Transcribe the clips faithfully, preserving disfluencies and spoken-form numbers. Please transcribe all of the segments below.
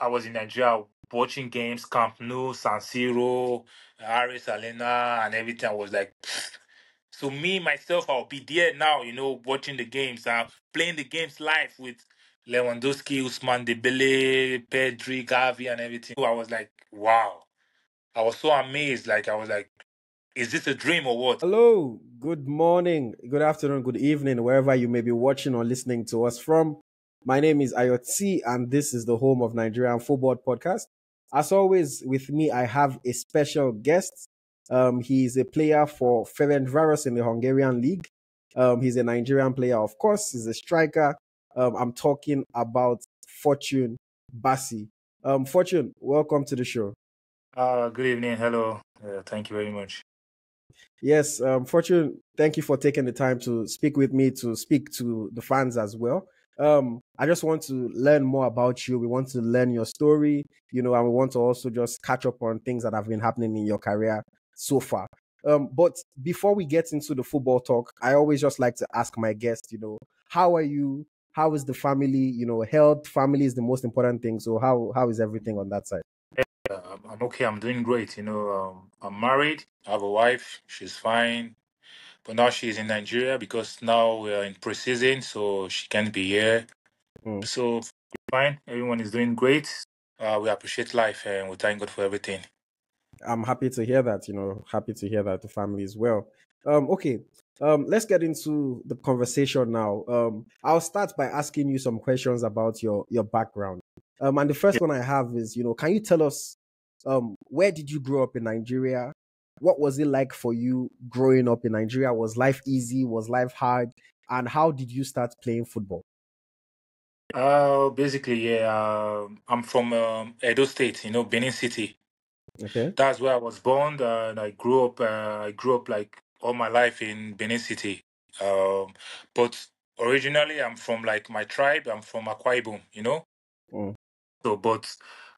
I was in Nigeria watching games, Camp Nou, San Siro, Harris Arena, and everything. I was like, pfft. So me, myself, I'll be there now, you know, watching the games. I'm playing the games live with Lewandowski, Ousmane Dembélé, Pedri, Gavi, and everything. So I was like, wow. I was so amazed. Like, I was like, is this a dream or what? Hello, good morning, good afternoon, good evening, wherever you may be watching or listening to us from. My name is Ayotzi, and this is the Home of Nigerian Football Podcast. As always, with me, I have a special guest. Um, he is a player for Ferencváros in the Hungarian League. Um, he's a Nigerian player, of course. He's a striker. Um, I'm talking about Fortune Bassey. Um, Fortune, welcome to the show. Uh, good evening. Hello. Uh, thank you very much. Yes, um, Fortune, thank you for taking the time to speak with me, to speak to the fans as well. Um, I just want to learn more about you. We want to learn your story, you know, and we want to also just catch up on things that have been happening in your career so far. Um, but before we get into the football talk, I always just like to ask my guests, you know, how are you? How is the family? You know, health, family is the most important thing. So how how is everything on that side? Uh, I'm okay. I'm doing great. You know, um, I'm married. I have a wife. She's fine. But now she's in Nigeria because now we are in pre-season, so she can't be here. Mm. So fine. Everyone is doing great. Uh, we appreciate life and we thank God for everything. I'm happy to hear that, you know, happy to hear that the family as well. Um, okay, um, let's get into the conversation now. Um, I'll start by asking you some questions about your, your background. Um, and the first one I have is, you know, can you tell us, um, where did you grow up in Nigeria? What was it like for you growing up in Nigeria? Was life easy? Was life hard? And how did you start playing football? Uh, basically, yeah, uh, I'm from um, Edo State, you know, Benin City. Okay. That's where I was born, uh, and I grew up. Uh, I grew up like all my life in Benin City. Um, but originally, I'm from like my tribe. I'm from Akwa Ibom, you know. Mm. So, but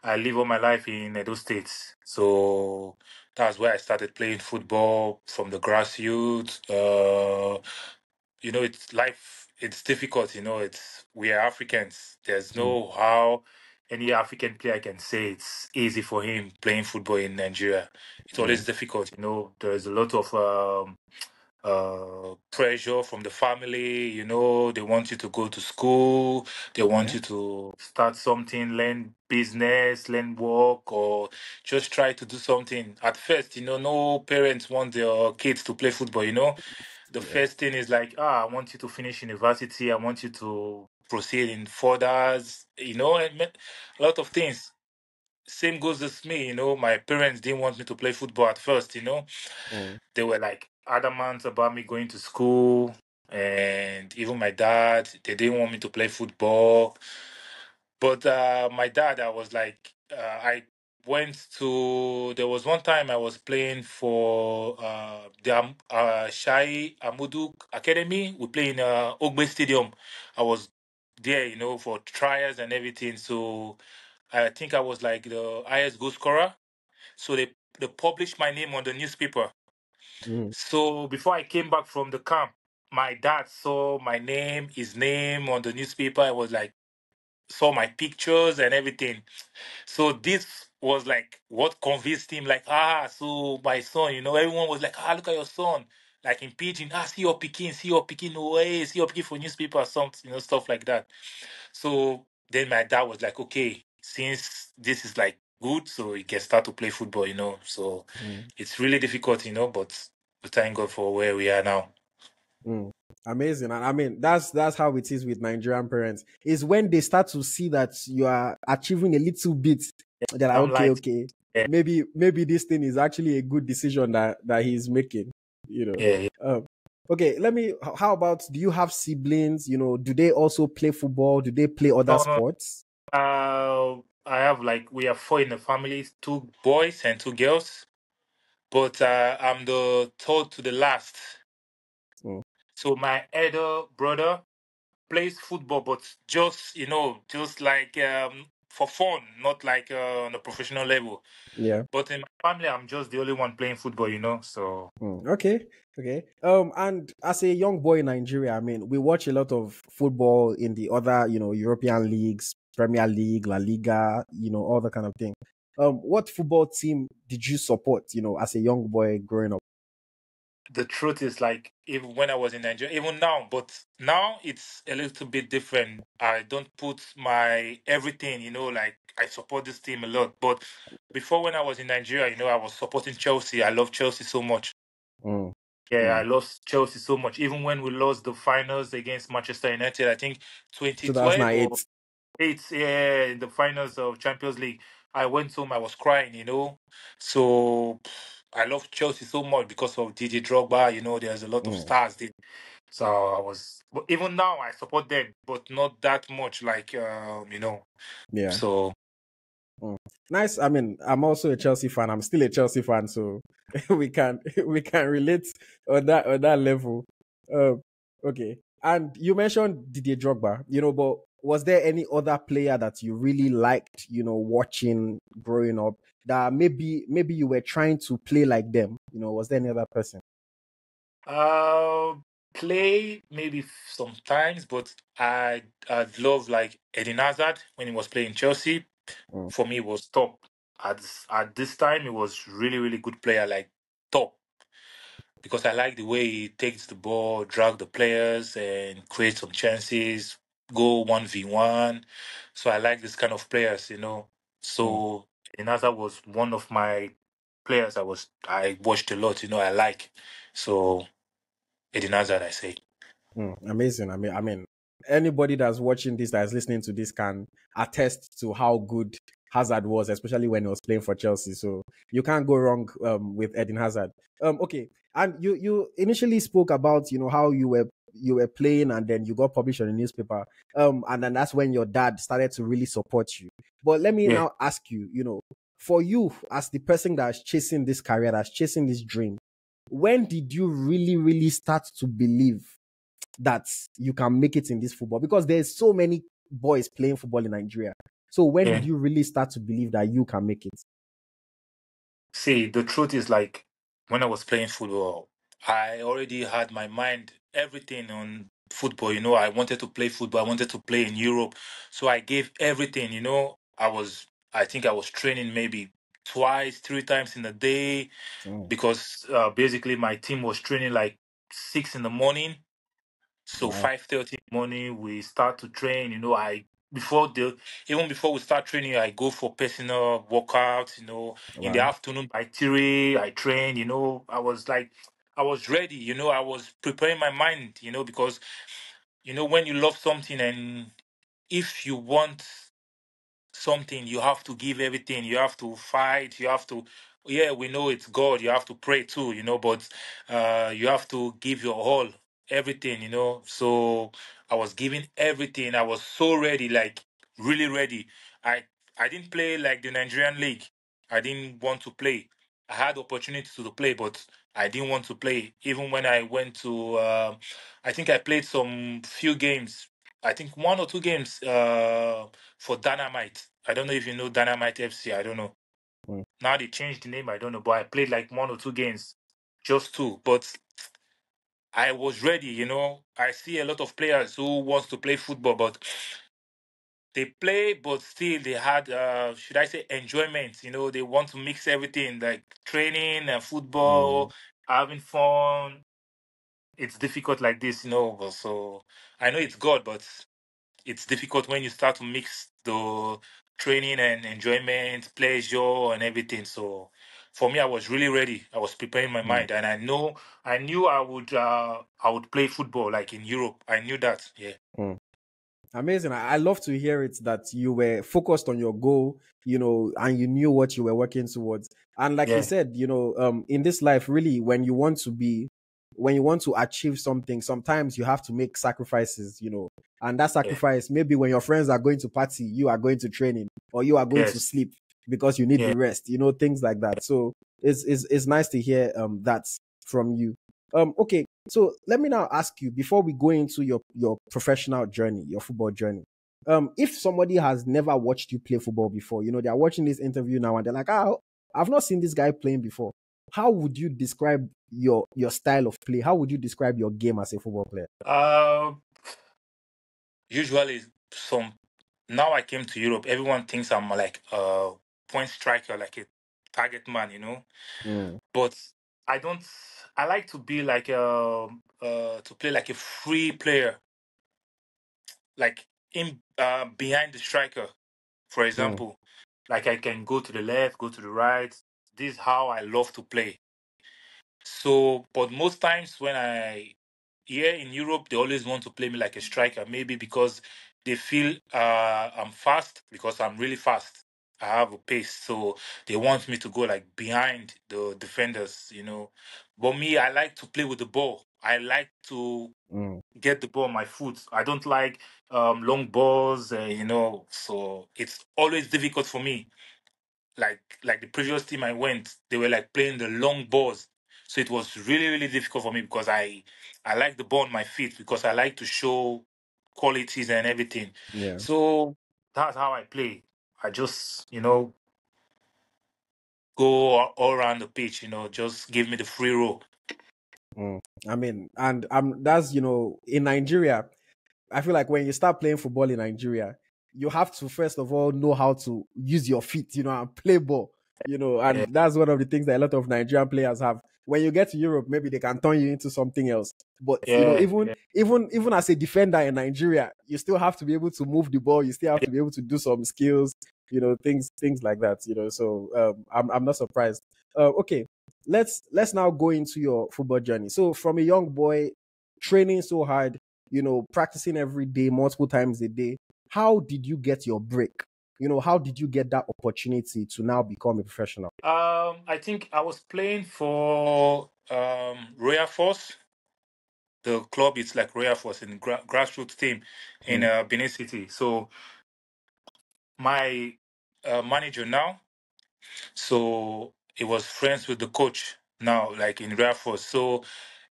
I live all my life in Edo State. So that's where I started playing football from the grassroots. Uh, you know, it's life. It's difficult. You know, it's we are Africans. There's no mm. how. Any African player can say it's easy for him playing football in Nigeria. It's always difficult, you know. There is a lot of um, uh, pressure from the family, you know. They want you to go to school. They want yeah. you to start something, learn business, learn work, or just try to do something. At first, you know, no parents want their kids to play football, you know. The yeah. first thing is like, ah, I want you to finish university. I want you to proceed in furthers, you know, and a lot of things. Same goes with me, you know. My parents didn't want me to play football at first, you know. Mm. They were like adamant about me going to school, and even my dad, they didn't want me to play football. But uh, my dad, I was like, uh, I went to, there was one time I was playing for uh, the um, uh, Shuaibu Amodu Academy. We play in uh, Ogbe Stadium. I was there, you know, for trials and everything. So I think I was like the highest goal scorer. So they, they published my name on the newspaper. Mm. So before I came back from the camp, my dad saw my name, his name on the newspaper. I was like, saw my pictures and everything. So this was like what convinced him, like, ah, so my son, you know, everyone was like, ah, look at your son. Like in Pidgin, ah, see your Pekin, see your Pekin, no way, see your Pekin for newspaper or something, you know, stuff like that. So then my dad was like, okay, since this is like good, so he can start to play football, you know. So mm. it's really difficult, you know, but we thank God for where we are now. Mm. Amazing. And I mean, that's that's how it is with Nigerian parents. Is when they start to see that you are achieving a little bit, yeah, they're like, I'm okay, like, okay, yeah. maybe maybe this thing is actually a good decision that, that he's making. You know, yeah, yeah. Um, okay. Let me. How about? Do you have siblings? You know, do they also play football? Do they play other no, sports? Uh, I have like we have four in the family: two boys and two girls. But uh, I'm the third to the last. Oh. So my elder brother plays football, but just you know, just like um, for fun, not like uh, on a professional level. Yeah. But in my family, I'm just the only one playing football, you know, so... Mm. Okay, okay. Um, and as a young boy in Nigeria, I mean, we watch a lot of football in the other, you know, European leagues, Premier League, La Liga, you know, all that kind of thing. Um, what football team did you support, you know, as a young boy growing up? The truth is, like, even when I was in Nigeria, even now, but now it's a little bit different. I don't put my everything, you know, like, I support this team a lot. But before, when I was in Nigeria, you know, I was supporting Chelsea. I love Chelsea so much. Mm. Yeah, mm. I love Chelsea so much. Even when we lost the finals against Manchester United, I think twenty twelve. It's yeah, in the finals of Champions League. I went home, I was crying, you know. So I love Chelsea so much because of Didier Drogba, you know, there's a lot of mm. stars there. So I was, but even now I support them, but not that much, like, um, you know. Yeah. So mm. nice. I mean, I'm also a Chelsea fan. I'm still a Chelsea fan, so we can we can relate on that on that level. Uh, okay. And you mentioned Didier Drogba, you know, but was there any other player that you really liked, you know, watching growing up, that maybe maybe you were trying to play like them? You know, was there any other person? Uh, play maybe sometimes, but I I'd love like Eden Hazard when he was playing Chelsea. Mm. For me, it was top. At at this time, he was really really good player, like top, because I like the way he takes the ball, drag the players, and create some chances. Go one v one. So I like this kind of players, you know. So mm. Inaza was one of my players I was I watched a lot, you know, I like. So Eden Hazard, I say. Mm, amazing. I mean I mean anybody that's watching this, that's listening to this, can attest to how good Hazard was, especially when he was playing for Chelsea. So you can't go wrong um, with Eden Hazard. Um okay. And you you initially spoke about, you know, how you were you were playing and then you got published on the newspaper. Um, and then that's when your dad started to really support you. But let me yeah. now ask you, you know, for you as the person that's chasing this career, that's chasing this dream, when did you really, really start to believe that you can make it in this football? Because there's so many boys playing football in Nigeria. So when yeah. did you really start to believe that you can make it? See, the truth is, like, when I was playing football, I already had my mind everything on football, you know. I wanted to play football. I wanted to play in Europe. So I gave everything, you know. I was, I think I was training maybe twice, three times in a day mm. because uh, basically my team was training like six in the morning. So mm. five thirty in the morning, we start to train, you know. I, before the, even before we start training, I go for personal workouts, you know. Wow. In the afternoon, I theory, I train, you know. I was like, I was ready, you know, I was preparing my mind, you know, because, you know, when you love something and if you want something, you have to give everything. You have to fight. You have to, yeah, we know it's God. You have to pray too, you know, but uh, you have to give your all, everything, you know. So I was giving everything. I was so ready, like really ready. I, I didn't play like the Nigerian league. I didn't want to play. I had opportunities to play, but I didn't want to play. Even when I went to, uh, I think I played some few games. I think one or two games uh, for Dynamite. I don't know if you know Dynamite F C. I don't know. Mm. Now they changed the name. I don't know. But I played like one or two games, just two. But I was ready, you know. I see a lot of players who wants to play football, but they play, but still they had, uh, should I say, enjoyment. You know, they want to mix everything, like training and football, mm. having fun. It's difficult like this, you know. So I know it's God, but it's difficult when you start to mix the training and enjoyment, pleasure and everything. So for me, I was really ready. I was preparing my mm. mind, and I know, I knew I would, uh, I would play football like in Europe. I knew that, yeah. Mm. Amazing. I love to hear it, that you were focused on your goal, you know, and you knew what you were working towards. And like yeah. you said, you know, um, in this life, really, when you want to be, when you want to achieve something, sometimes you have to make sacrifices, you know, and that sacrifice, yeah. maybe when your friends are going to party, you are going to training, or you are going yes. to sleep because you need yeah. the rest, you know, things like that. So it's, it's, it's nice to hear um, that from you. Um, okay. So let me now ask you, before we go into your, your professional journey, your football journey, um, if somebody has never watched you play football before, you know, they're watching this interview now and they're like, ah, I've not seen this guy playing before. How would you describe your, your style of play? How would you describe your game as a football player? Uh, usually some now I came to Europe, everyone thinks I'm like a point striker, like a target man, you know. Mm. But I don't. I like to be like a uh, to play like a free player, like in uh, behind the striker, for example. Mm. Like I can go to the left, go to the right. This is how I love to play. So, but most times when I here in Europe, they always want to play me like a striker. Maybe because they feel uh, I'm fast, because I'm really fast. I have a pace, so they want me to go like behind the defenders, you know. But me, I like to play with the ball. I like to mm. get the ball on my foot. I don't like um, long balls, uh, you know. So it's always difficult for me. Like like the previous team I went, they were like playing the long balls. So it was really, really difficult for me because I, I like the ball on my feet, because I like to show qualities and everything. Yeah. So that's how I play. I just, you know, go all around the pitch, you know, just give me the free roll. Mm. I mean, and um, that's, you know, in Nigeria, I feel like when you start playing football in Nigeria, you have to, first of all, know how to use your feet, you know, and play ball, you know, and yeah. that's one of the things that a lot of Nigerian players have. When you get to Europe, maybe they can turn you into something else. But, yeah, you know, even, yeah. even, even as a defender in Nigeria, you still have to be able to move the ball. You still have to be able to do some skills, you know, things, things like that, you know. So, um, I'm, I'm not surprised. Uh, okay. Let's, let's now go into your football journey. So from a young boy training so hard, you know, practicing every day, multiple times a day, how did you get your break? You know, how did you get that opportunity to now become a professional? Um, I think I was playing for um, Royal Force. The club is like Royal Force in gra grassroots team in mm. uh, Benin City. So my uh, manager now, so it was friends with the coach now, like in Royal Force. So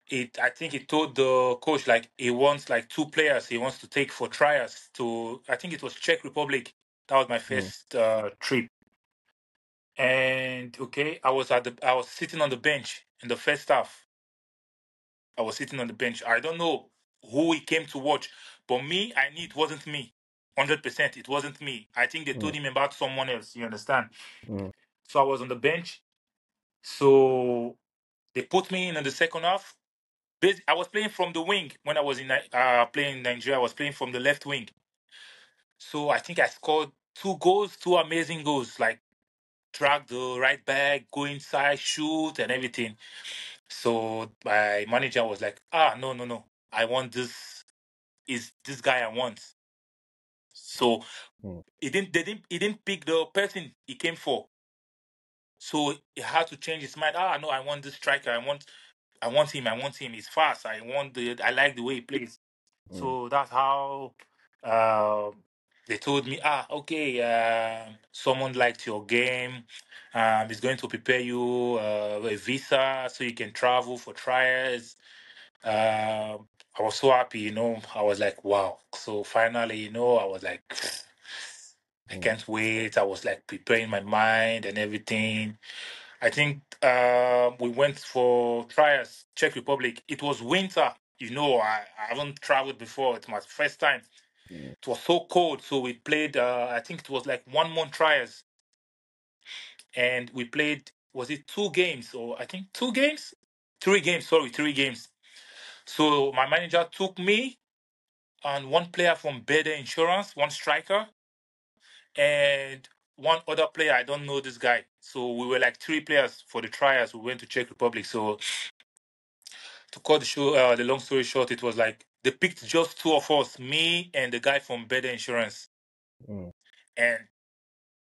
it, I think he told the coach like he wants like two players he wants to take for trials to, I think it was Czech Republic. That was my first uh, trip, and okay, I was at the, I was sitting on the bench in the first half. I was sitting on the bench. I don't know who he came to watch, but me, I knew it wasn't me, hundred percent. It wasn't me. I think they told him about someone else. You understand? Mm. So I was on the bench. So they put me in in the second half. I was playing from the wing when I was in uh, playing in Nigeria. I was playing from the left wing. So I think I scored two goals, two amazing goals, like drag the right back, go inside, shoot, and everything. So my manager was like, ah, no, no, no. I want this, is this guy I want. So mm. he didn't, they didn't, he didn't pick the person he came for. So he had to change his mind. Ah, no, I want this striker. I want, I want him. I want him. He's fast. I want the, I like the way he plays. Mm. So that's how, uh, they told me, ah, okay, uh, someone liked your game. Um, is going to prepare you uh, a visa so you can travel for trials. Uh, I was so happy, you know. I was like, wow. So finally, you know, I was like, I can't wait. I was like preparing my mind and everything. I think uh, we went for trials, Czech Republic. It was winter. You know, I, I haven't traveled before. It's my first time. It was so cold, so we played, uh, I think it was like one-month trials. And we played, was it two games? Or I think two games? Three games, sorry, three games. So my manager took me and one player from Bendel Insurance, one striker, and one other player, I don't know this guy. So we were like three players for the trials. We went to Czech Republic. So to cut the, show, uh, the long story short, it was like, they picked just two of us, me and the guy from Bendel Insurance. Mm. And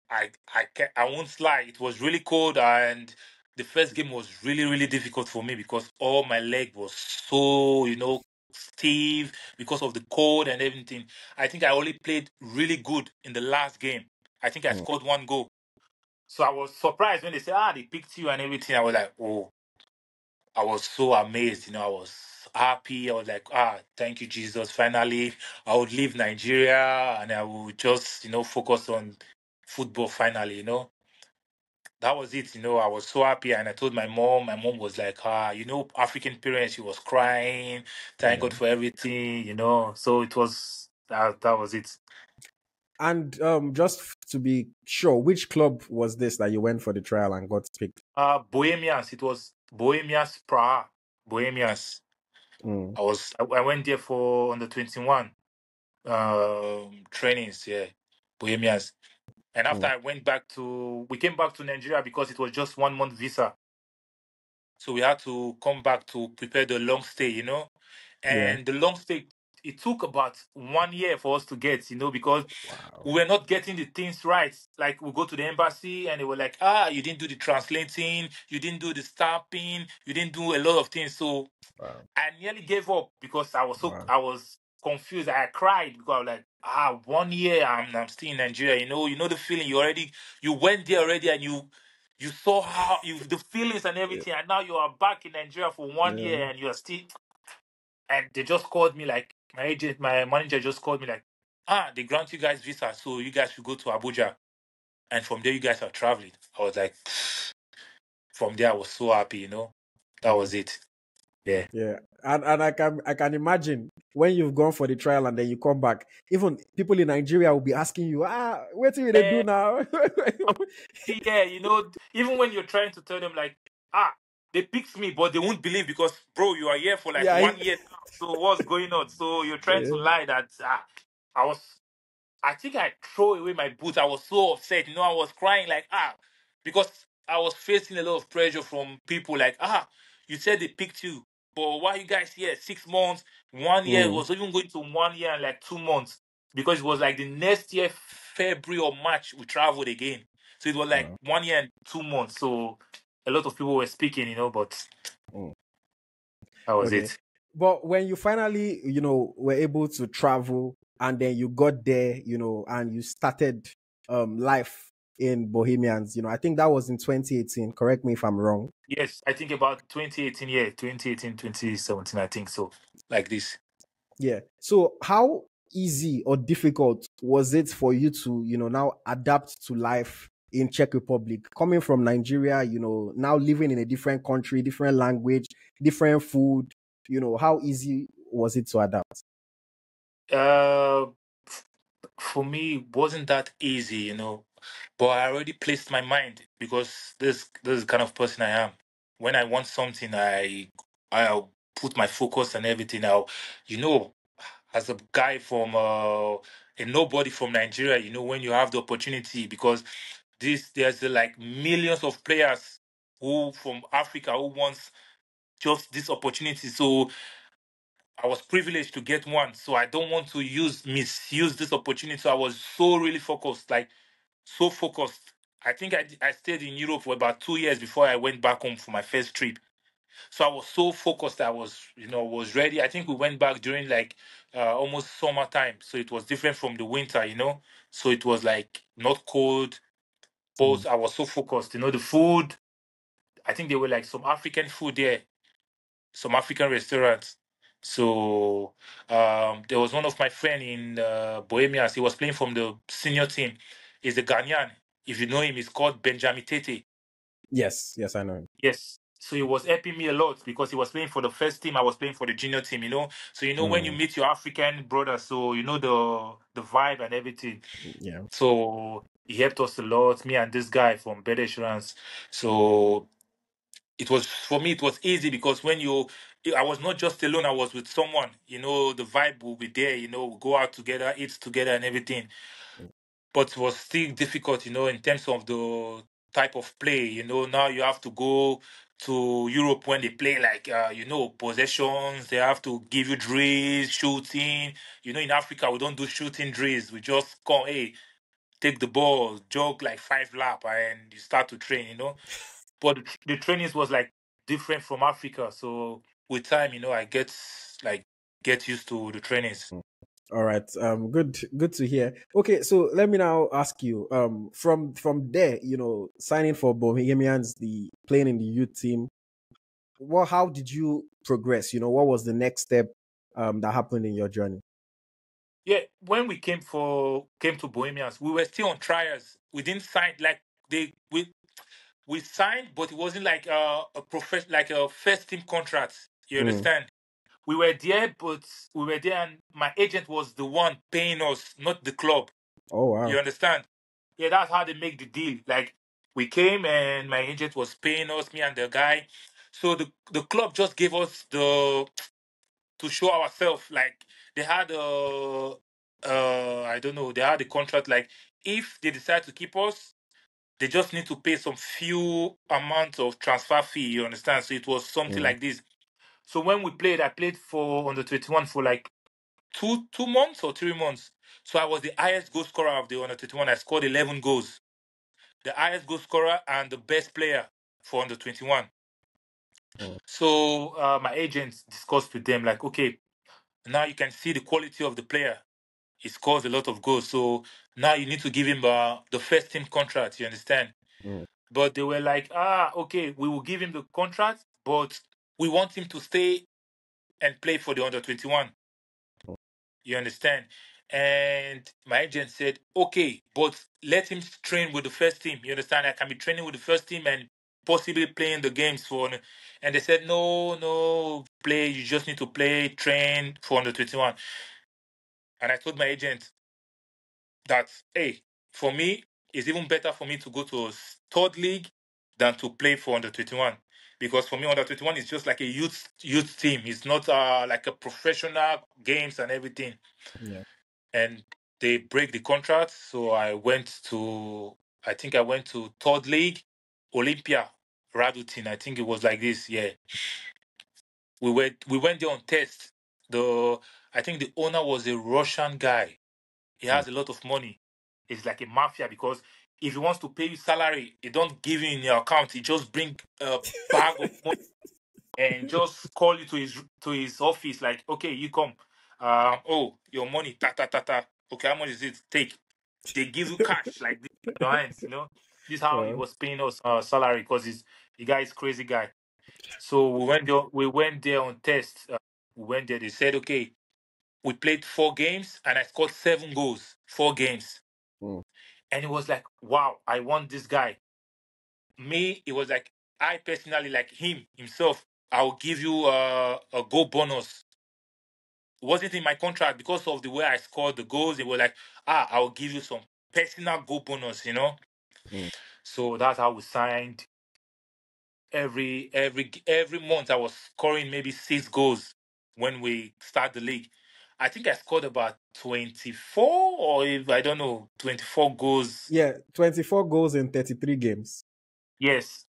I I, can't, I won't lie, it was really cold. And the first game was really, really difficult for me because all my leg was so, you know, stiff because of the cold and everything. I think I only played really good in the last game. I think I mm. scored one goal. So I was surprised when they said, ah, they picked you and everything. I was like, oh, I was so amazed, you know, I was happy. I was like, ah, thank you, Jesus. Finally, I would leave Nigeria and I would just, you know, focus on football finally, you know. That was it, you know. I was so happy and I told my mom. My mom was like, ah, you know, African parents, she was crying. Thank mm-hmm. God for everything, you know. So it was, that, that was it. And um, just to be sure, which club was this that you went for the trial and got picked? Uh, Bohemians. It was Bohemians Praha. Bohemians. Mm. I was. I went there for under twenty-one uh, trainings. Yeah, Bohemians. And after mm. I went back to, we came back to Nigeria because it was just one month visa. So we had to come back to prepare the long stay, you know. And yeah. the long stay, it took about one year for us to get, you know, because wow. we were not getting the things right. Like, we go to the embassy and they were like, ah, you didn't do the translating, you didn't do the stamping, you didn't do a lot of things. So wow. I nearly gave up because I was so, wow. I was confused. I cried because I was like, ah, one year I'm, I'm still in Nigeria, you know, you know the feeling. You already, you went there already and you, you saw how, you, the feelings and everything, yeah. and now you are back in Nigeria for one yeah. year and you are still, and they just called me like, my agent, my manager just called me like, ah, they grant you guys visa, so you guys should go to Abuja. And from there, you guys are traveling. I was like, pfft. From there, I was so happy, you know. That was it. Yeah. Yeah. And and I can I can imagine when you've gone for the trial and then you come back, even people in Nigeria will be asking you, ah, what do they do now? yeah, you know, even when you're trying to tell them like, ah, they picked me, but they won't believe because, bro, you are here for like yeah, one I... year now. So what's going on? So you're trying yeah. to lie that ah, I was, I think I threw away my boots. I was so upset. You know, I was crying like, ah, because I was facing a lot of pressure from people like, ah, you said they picked you, but why are you guys here? Six months, one year. Mm. It was even going to one year and like two months because it was like the next year, February or March, we traveled again. So it was like yeah. one year and two months. So a lot of people were speaking, you know, but mm. that was okay. it. But when you finally, you know, were able to travel and then you got there, you know, and you started um, life in Bohemians, you know, I think that was in twenty eighteen. Correct me if I'm wrong. Yes, I think about twenty eighteen, yeah, twenty eighteen, twenty seventeen, I think so, like this. Yeah. So how easy or difficult was it for you to, you know, now adapt to life in Czech Republic, coming from Nigeria, you know, now living in a different country, different language, different food? You know, how easy was it to adapt? Uh, for me, it wasn't that easy, you know. But I already placed my mind because this this is the kind of person I am. When I want something, I I'll put my focus and everything. Now, you know, as a guy from uh, a nobody from Nigeria, you know, when you have the opportunity, because this there's like millions of players who from Africa who wants just this opportunity. So I was privileged to get one. So I don't want to use misuse this opportunity. So I was so really focused, like so focused. I think I, I stayed in Europe for about two years before I went back home for my first trip. So I was so focused. I was, you know, was ready. I think we went back during like uh, almost summertime. So it was different from the winter, you know. So it was like not cold. But mm. I was so focused, you know, the food. I think there were like some African food there. Some African restaurants. So um, there was one of my friends in uh, Bohemians. He was playing from the senior team. He's a Ghanaian. If you know him, he's called Benjamin Tetteh. Yes, yes, I know him. Yes. So he was helping me a lot because he was playing for the first team. I was playing for the junior team, you know. So you know mm. when you meet your African brother, so you know the the vibe and everything. Yeah. So he helped us a lot, me and this guy from Bendel Insurance. So it was, for me, it was easy because when you, I was not just alone, I was with someone, you know, the vibe will be there, you know, we'll go out together, eat together and everything. But it was still difficult, you know, in terms of the type of play, you know, now you have to go to Europe when they play like, uh, you know, possessions, they have to give you drills, shooting. You know, in Africa, we don't do shooting drills. We just come, hey, take the ball, jog like five laps and you start to train, you know. But the trainings was like different from Africa, so with time, you know, I get like get used to the trainings. All right, um, good, good to hear. Okay, so let me now ask you, um, from from there, you know, signing for Bohemians, the playing in the youth team, well, how did you progress? You know, what was the next step um, that happened in your journey? Yeah, when we came for came to Bohemians, we were still on trials. We didn't sign like they we. We signed, but it wasn't like a, a profession, like a first team contract. You understand? Mm. We were there, but we were there, and my agent was the one paying us, not the club. Oh, wow. You understand? Yeah, that's how they make the deal. Like, we came and my agent was paying us, me and the guy. So the the club just gave us the... to show ourselves. Like, they had a... Uh, I don't know, they had a contract. Like, if they decide to keep us, they just need to pay some few amount of transfer fee, you understand? So it was something mm. like this. So when we played, I played for under twenty-one for like two two months or three months. So I was the highest goal scorer of the under twenty-one. I scored eleven goals. The highest goal scorer and the best player for under twenty-one. Mm. So uh, my agents discussed with them, like, okay, now you can see the quality of the player. He scores a lot of goals. So now you need to give him uh, the first team contract, you understand? Mm. But they were like, ah, okay, we will give him the contract, but we want him to stay and play for the under twenty-one. Mm. You understand? And my agent said, okay, but let him train with the first team. You understand? I can be training with the first team and possibly playing the games for... And they said, no, no, play. You just need to play, train for under twenty-one. And I told my agent that, hey, for me, it's even better for me to go to a third league than to play for under twenty-one. Because for me, under twenty-one is just like a youth youth team. It's not uh, like a professional games and everything. Yeah. And they break the contract. So I went to, I think I went to third league, Olympia Radotín. I think it was like this, yeah. We went, we went there on test. The... I think the owner was a Russian guy. He has mm. a lot of money. It's like a mafia, because if he wants to pay you salary, he don't give you in your account. He just bring a bag of money and just call you to his to his office. Like, okay, you come. Uh, oh, your money. Ta ta ta ta. Okay, how much is it? Take. They give you cash like this in your hands. You know, this is how yeah. he was paying us uh, salary, because he's the guy is crazy guy. So we went there. We went there on test. Uh, we went there. They said, okay. We played four games, and I scored seven goals. Four games. Mm. And it was like, wow, I want this guy. Me, it was like, I personally, like him, himself, I'll give you uh, a goal bonus. It wasn't in my contract because of the way I scored the goals. They were like, ah, I'll give you some personal goal bonus, you know? Mm. So that's how we signed. Every, every, every month, I was scoring maybe six goals when we start the league. I think I scored about twenty-four or if, I don't know, twenty-four goals. Yeah, twenty-four goals in thirty-three games. Yes.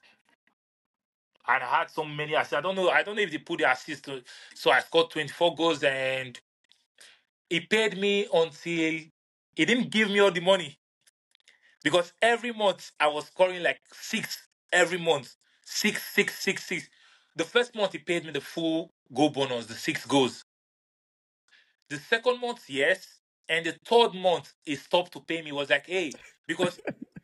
And I had so many assists. I don't know, I don't know if they put the assist. So I scored twenty-four goals, and he paid me until he didn't give me all the money. Because every month I was scoring like six every month. Six, six, six, six. The first month he paid me the full goal bonus, the six goals. The second month, yes. And the third month, he stopped to pay me. He was like, hey, because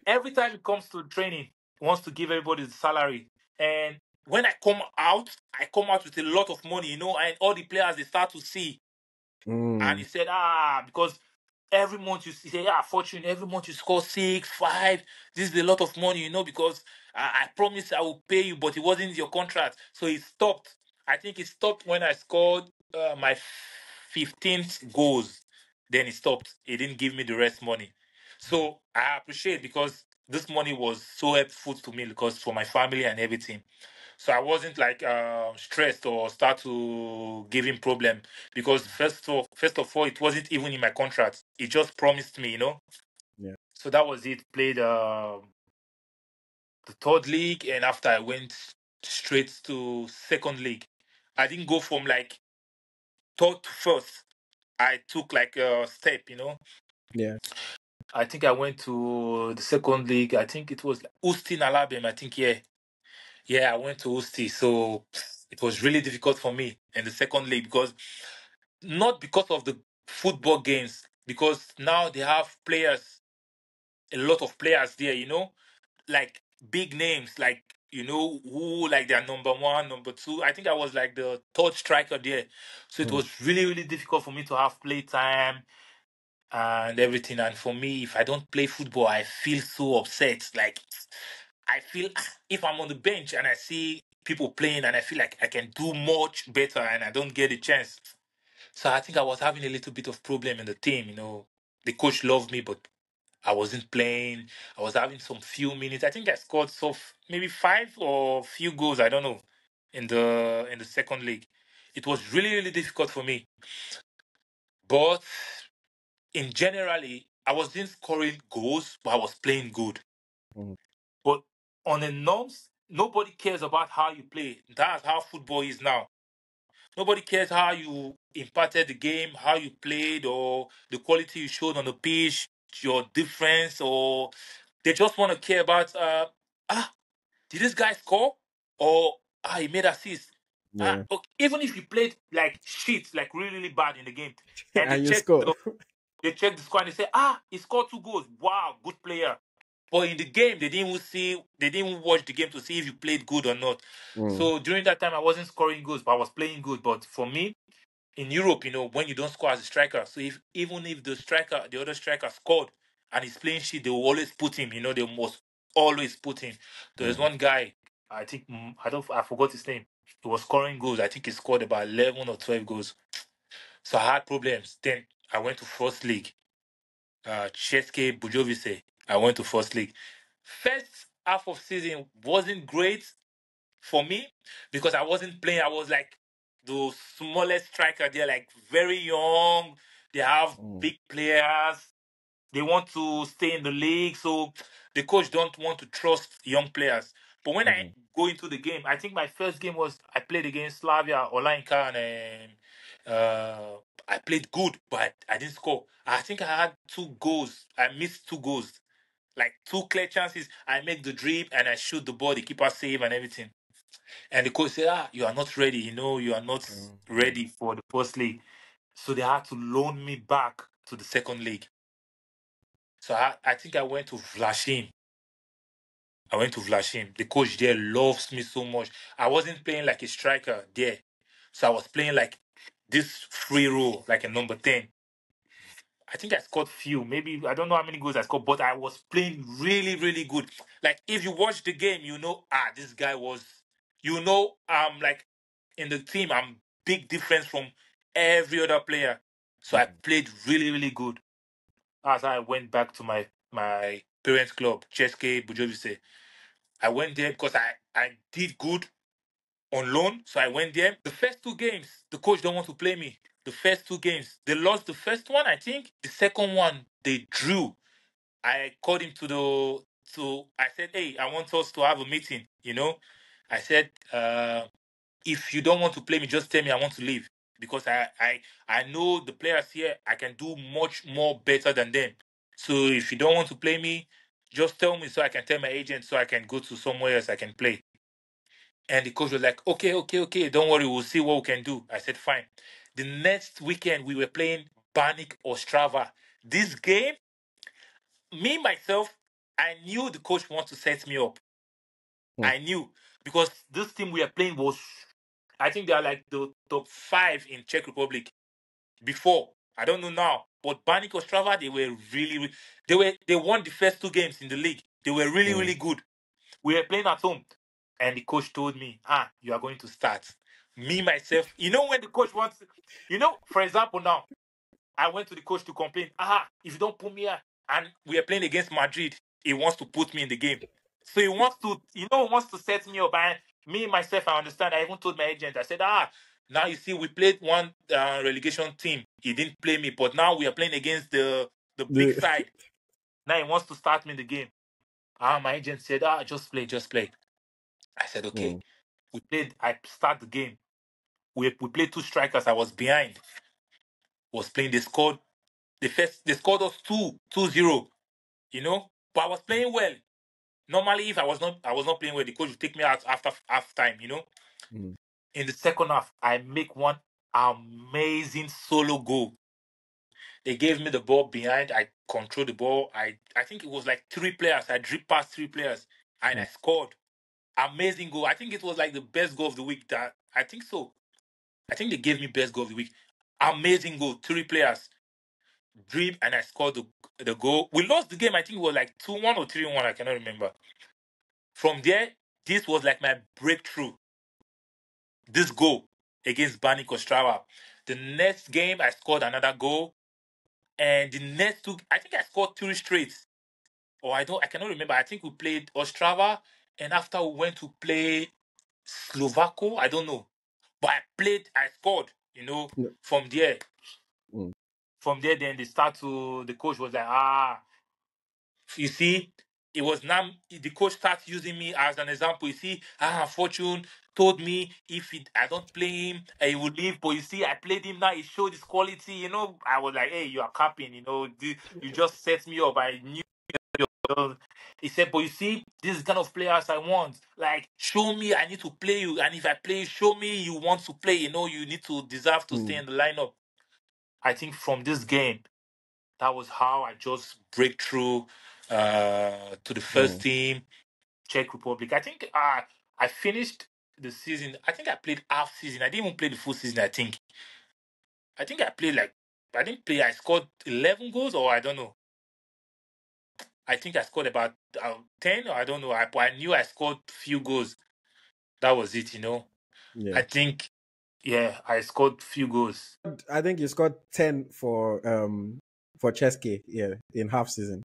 every time it comes to training, he wants to give everybody the salary. And when I come out, I come out with a lot of money, you know, and all the players, they start to see. Mm. And he said, ah, because every month, you say, yeah, Fortune, every month you score six, five. This is a lot of money, you know, because I, I promised I will pay you, but it wasn't in your contract. So he stopped. I think he stopped when I scored uh, my... fifteenth goals, then he stopped. He didn't give me the rest money. So I appreciate, because this money was so helpful to me, because for my family and everything. So I wasn't like uh, stressed or start to give him problem, because first of, first of all, it wasn't even in my contract. He just promised me, you know? Yeah. So that was it. Played uh, the third league, and after I went straight to second league. I didn't go from like third to first. I took like a step, you know. Yeah. I think I went to the second league. I think it was Ústí nad Labem. I think, yeah. Yeah, I went to Ústí. So it was really difficult for me in the second league, because not because of the football games, because now they have players, a lot of players there, you know, like big names, like, you know, who, like, they're number one, number two. I think I was, like, the third striker there. So it mm. was really, really difficult for me to have play time and everything. And for me, if I don't play football, I feel so upset. Like, I feel if I'm on the bench and I see people playing and I feel like I can do much better and I don't get a chance. So I think I was having a little bit of problem in the team, you know. The coach loved me, but I wasn't playing. I was having some few minutes. I think I scored so f- maybe five or few goals. I don't know. In the in the second league, it was really really difficult for me. But in generally, I wasn't scoring goals, but I was playing good. Mm-hmm. But on the norms, nobody cares about how you play. That's how football is now. Nobody cares how you imparted the game, how you played, or the quality you showed on the pitch, your difference, or they just want to care about, uh, ah, did this guy score? Or, ah, he made assist. Yeah. Ah, okay. Even if you played like shit, like really, really bad in the game. And, and they, check the, they check the score and they say, ah, he scored two goals. Wow, good player. But in the game, they didn't see, they didn't watch the game to see if you played good or not. Mm. So during that time, I wasn't scoring goals, but I was playing good. But for me, in Europe, you know, when you don't score as a striker, so if even if the striker, the other striker scored and he's playing shit, they will always put him. You know, they must always put him. There's mm. one guy, I think, I don't, I forgot his name. He was scoring goals. I think he scored about eleven or twelve goals. So I had problems. Then I went to first league. Uh, Ceske Budejovice. I went to first league. First half of season wasn't great for me because I wasn't playing. I was like the smallest striker. They're like very young. They have mm. big players. They want to stay in the league. So the coach don't want to trust young players. But when mm. I go into the game, I think my first game was I played against Slavia, Olayinka, and uh, I played good, but I didn't score. I think I had two goals. I missed two goals. Like two clear chances, I make the dribble and I shoot the ball, the keeper save and everything. And the coach said, ah, you are not ready, you know, you are not mm. ready for the first league. So they had to loan me back to the second league. So I, I think I went to Vlashim. I went to Vlashim. The coach there loves me so much. I wasn't playing like a striker there. So I was playing like this free role, like a number ten. I think I scored few, maybe, I don't know how many goals I scored, but I was playing really, really good. Like, if you watch the game, you know, ah, this guy was, you know, I'm um, like, in the team, I'm big difference from every other player. So I played really, really good. As I went back to my, my parents' club, Ceske Budejovice, I went there because I, I did good on loan. So I went there. The first two games, the coach don't want to play me. The first two games, they lost the first one, I think. The second one, they drew. I called him to the, to, I said, hey, I want us to have a meeting, you know. I said, uh, if you don't want to play me, just tell me I want to leave. Because I, I, I know the players here, I can do much more better than them. So if you don't want to play me, just tell me so I can tell my agent so I can go to somewhere else I can play. And the coach was like, okay, okay, okay, don't worry, we'll see what we can do. I said, fine. The next weekend, we were playing Banik Ostrava. This game, me, myself, I knew the coach wanted to set me up. Mm. I knew. Because this team we were playing was, I think they are like the top five in Czech Republic before. I don't know now. But Banik Ostrava, they were really, they were they won the first two games in the league. They were really, mm. really good. We were playing at home. And the coach told me, ah, you are going to start. Me, myself, you know when the coach wants, you know, for example, now, I went to the coach to complain, ah, if you don't put me here, and we are playing against Madrid, he wants to put me in the game. So he wants to, you know, he wants to set me up. And me, myself, I understand. I even told my agent, I said, ah, now you see, we played one uh, relegation team. He didn't play me, but now we are playing against the, the big side. Now he wants to start me in the game. Ah, my agent said, ah, just play, just play. I said, okay. Mm. We played, I start the game. We we played two strikers. I was behind. Was playing. They scored. The first they scored us two, two zero. You know, but I was playing well. Normally, if I was not, I was not playing well. The coach would take me out after half time. You know. Mm. In the second half, I make one amazing solo goal. They gave me the ball behind. I controlled the ball. I I think it was like three players. I dripped past three players and mm. I scored. Amazing goal. I think it was like the best goal of the week. That I think so. I think they gave me best goal of the week. Amazing goal. Three players. Dream, and I scored the, the goal. We lost the game. I think it was like two one or three one. I cannot remember. From there, this was like my breakthrough. This goal against Baník Ostrava. The next game, I scored another goal. And the next two, I think I scored two straight. or I don't, I cannot remember. I think we played Ostrava, and after we went to play Slovacko, I don't know. But I played, I scored, you know, yeah. from there. Mm. From there, then they start to, the coach was like, ah, you see, it was now, the coach starts using me as an example. You see, ah, Fortune told me if it, I don't play him, he would leave. But you see, I played him now. He showed his quality, you know. I was like, hey, you are capping, you know. You just set me up. I knew. He said, but you see, this is the kind of players I want. Like, show me I need to play you. And if I play, show me you want to play. You know, you need to deserve to mm. stay in the lineup. I think from this game, that was how I just break through uh, to the first mm. team, Czech Republic. I think uh, I finished the season. I think I played half season. I didn't even play the full season, I think. I think I played like, I didn't play. I scored eleven goals or I don't know. I think I scored about uh, ten, or I don't know. I, I knew I scored few goals. That was it, you know. Yeah. I think, yeah, I scored few goals. I think you scored ten for um for Ceske, yeah, in half season.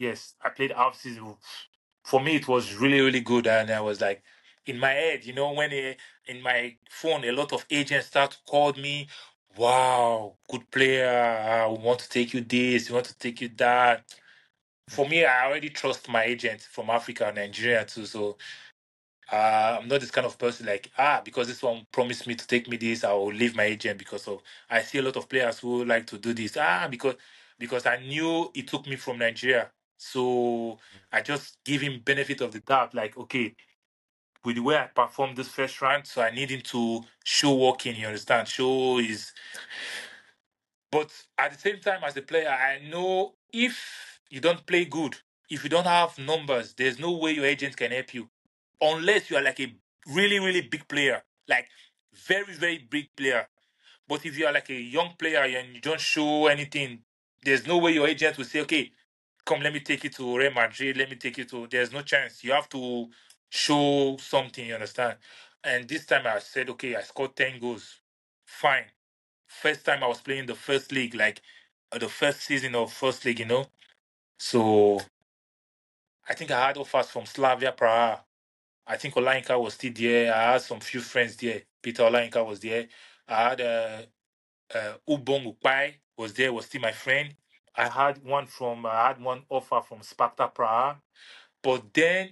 Yes, I played half season. For me, it was really, really good. And I was like, in my head, you know, when it, in my phone, a lot of agents start to call me. Wow, good player. We want to take you this. We want to take you that. For me, I already trust my agent from Africa and Nigeria too. So uh, I'm not this kind of person like, ah, because this one promised me to take me this, I will leave my agent because of. I see a lot of players who like to do this. Ah, because because I knew he took me from Nigeria. So I just give him benefit of the doubt. Like, okay, with the way I performed this first round, so I need him to show working, you understand? Show his... But at the same time, as a player, I know if you don't play good, if you don't have numbers, there's no way your agent can help you. Unless you are like a really, really big player. Like, very, very big player. But if you are like a young player and you don't show anything, there's no way your agent will say, okay, come, let me take you to Real Madrid, let me take you to... There's no chance. You have to... show something, you understand? And this time I said, okay, I scored ten goals. Fine. First time I was playing the first league, like uh, the first season of first league, you know? So I think I had offers from Slavia Praha. I think Olayinka was still there. I had some few friends there. Peter Olayinka was there. I had uh, uh, Ubong Ukpai was there, was still my friend. I had one from, I had one offer from Sparta Praha. But then,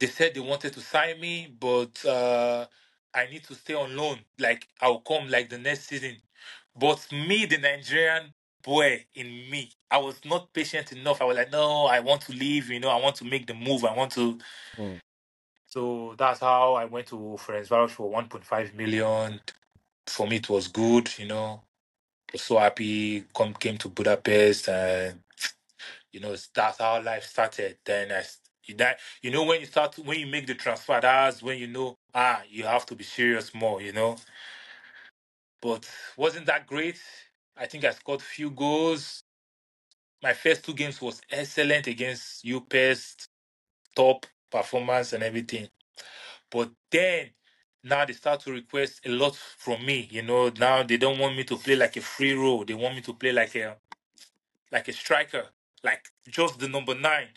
they said they wanted to sign me, but uh, I need to stay on loan. Like, I'll come like the next season. But me, the Nigerian boy in me, I was not patient enough. I was like, no, I want to leave. You know, I want to make the move. I want to. Mm. So that's how I went to Ferencváros for one point five million. For me, it was good. You know, I was so happy. Come came to Budapest, and you know, that's how life started. Then I. That, you know, when you start, when you make the transfer, that's when you know, ah, you have to be serious more, you know. But wasn't that great. I think I scored a few goals. My first two games was excellent against U P S, top performance and everything. But then, now they start to request a lot from me, you know. Now they don't want me to play like a free role. They want me to play like a, like a striker, like just the number nine.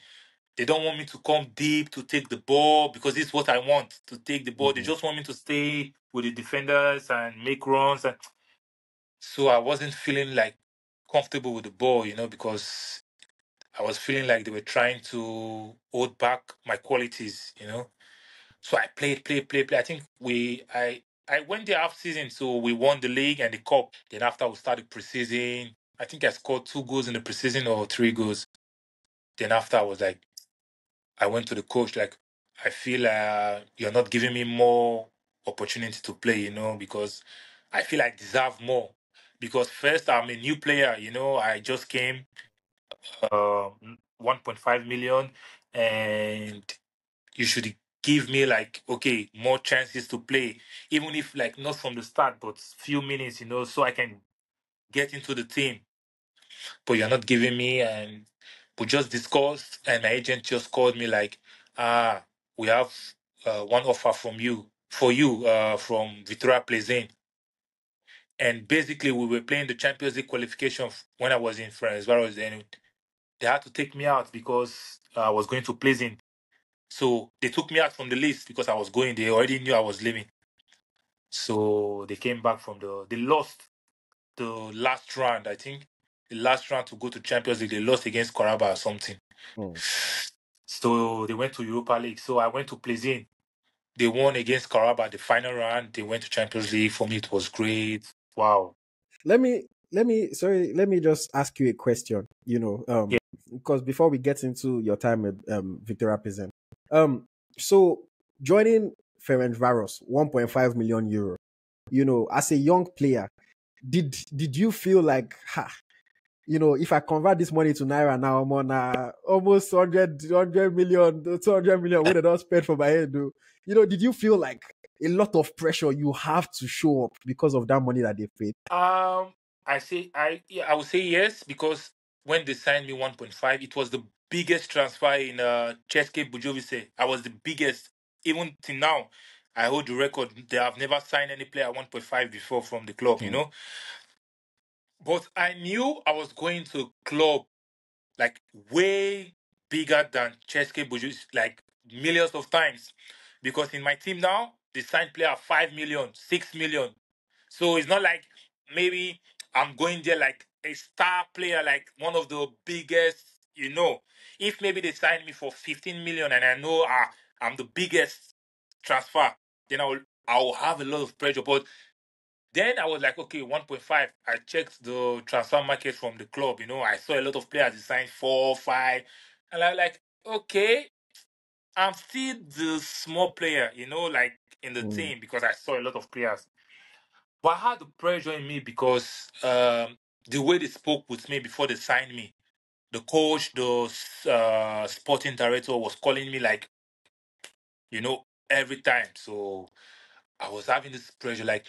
They don't want me to come deep to take the ball because it's what I want, to take the ball. Mm-hmm. They just want me to stay with the defenders and make runs. And... So I wasn't feeling, like, comfortable with the ball, you know, because I was feeling like they were trying to hold back my qualities, you know. So I played, played, played, played. I think we... I, I went there half-season, so we won the league and the cup. Then after we started pre-season, I think I scored two goals in the pre-season or three goals. Then after I was like, I went to the coach, like, I feel uh, you're not giving me more opportunity to play, you know, because I feel I deserve more. Because first, I'm a new player, you know, I just came uh, one point five million, and you should give me, like, okay, more chances to play, even if, like, not from the start, but few minutes, you know, so I can get into the team. But you're not giving me, and... We just discussed, and my agent just called me like, ah, we have uh, one offer from you, for you, uh, from Viktoria Plzen. And basically, we were playing the Champions League qualification when I was in France. Where I was in, they had to take me out because I was going to Plzen. So they took me out from the list because I was going. They already knew I was leaving. So they came back from the... They lost the last round, I think. The last round to go to Champions League. They lost against Karabağ or something. Mm. So they went to Europa League. So I went to Plzen. They won against Karabağ the final round. They went to Champions League. For me, it was great. Wow. Let me... Let me, sorry, let me just ask you a question, you know, um, yeah. because before we get into your time with um, Viktoria Plzen, um, so joining Ferencváros, one point five million euros, you know, as a young player, did did you feel like, ha, you know, if I convert this money to Naira now, I'm on uh, almost one hundred million, two hundred million, what I don't spend for my head, dude. You know, did you feel like a lot of pressure you have to show up because of that money that they paid? Um. I say I yeah, I would say yes, because when they signed me one point five, it was the biggest transfer in uh, Ceske Budejovice. I was the biggest. Even till now, I hold the record. They have never signed any player one point five before from the club, mm-hmm. you know. But I knew I was going to a club like way bigger than Ceske Budejovice, like millions of times. Because in my team now, they signed player five million, six million. So it's not like maybe I'm going there like a star player, like one of the biggest, you know. If maybe they sign me for fifteen million and I know uh, I'm the biggest transfer, then I will, I will have a lot of pressure. But then I was like, okay, one point five. I checked the transfer market from the club, you know. I saw a lot of players sign four, five. And I was like, okay, I'm still the small player, you know, like in the mm. team, because I saw a lot of players. But I had the pressure in me because um, the way they spoke with me before they signed me, the coach, the uh, sporting director was calling me like, you know, every time. So I was having this pressure like,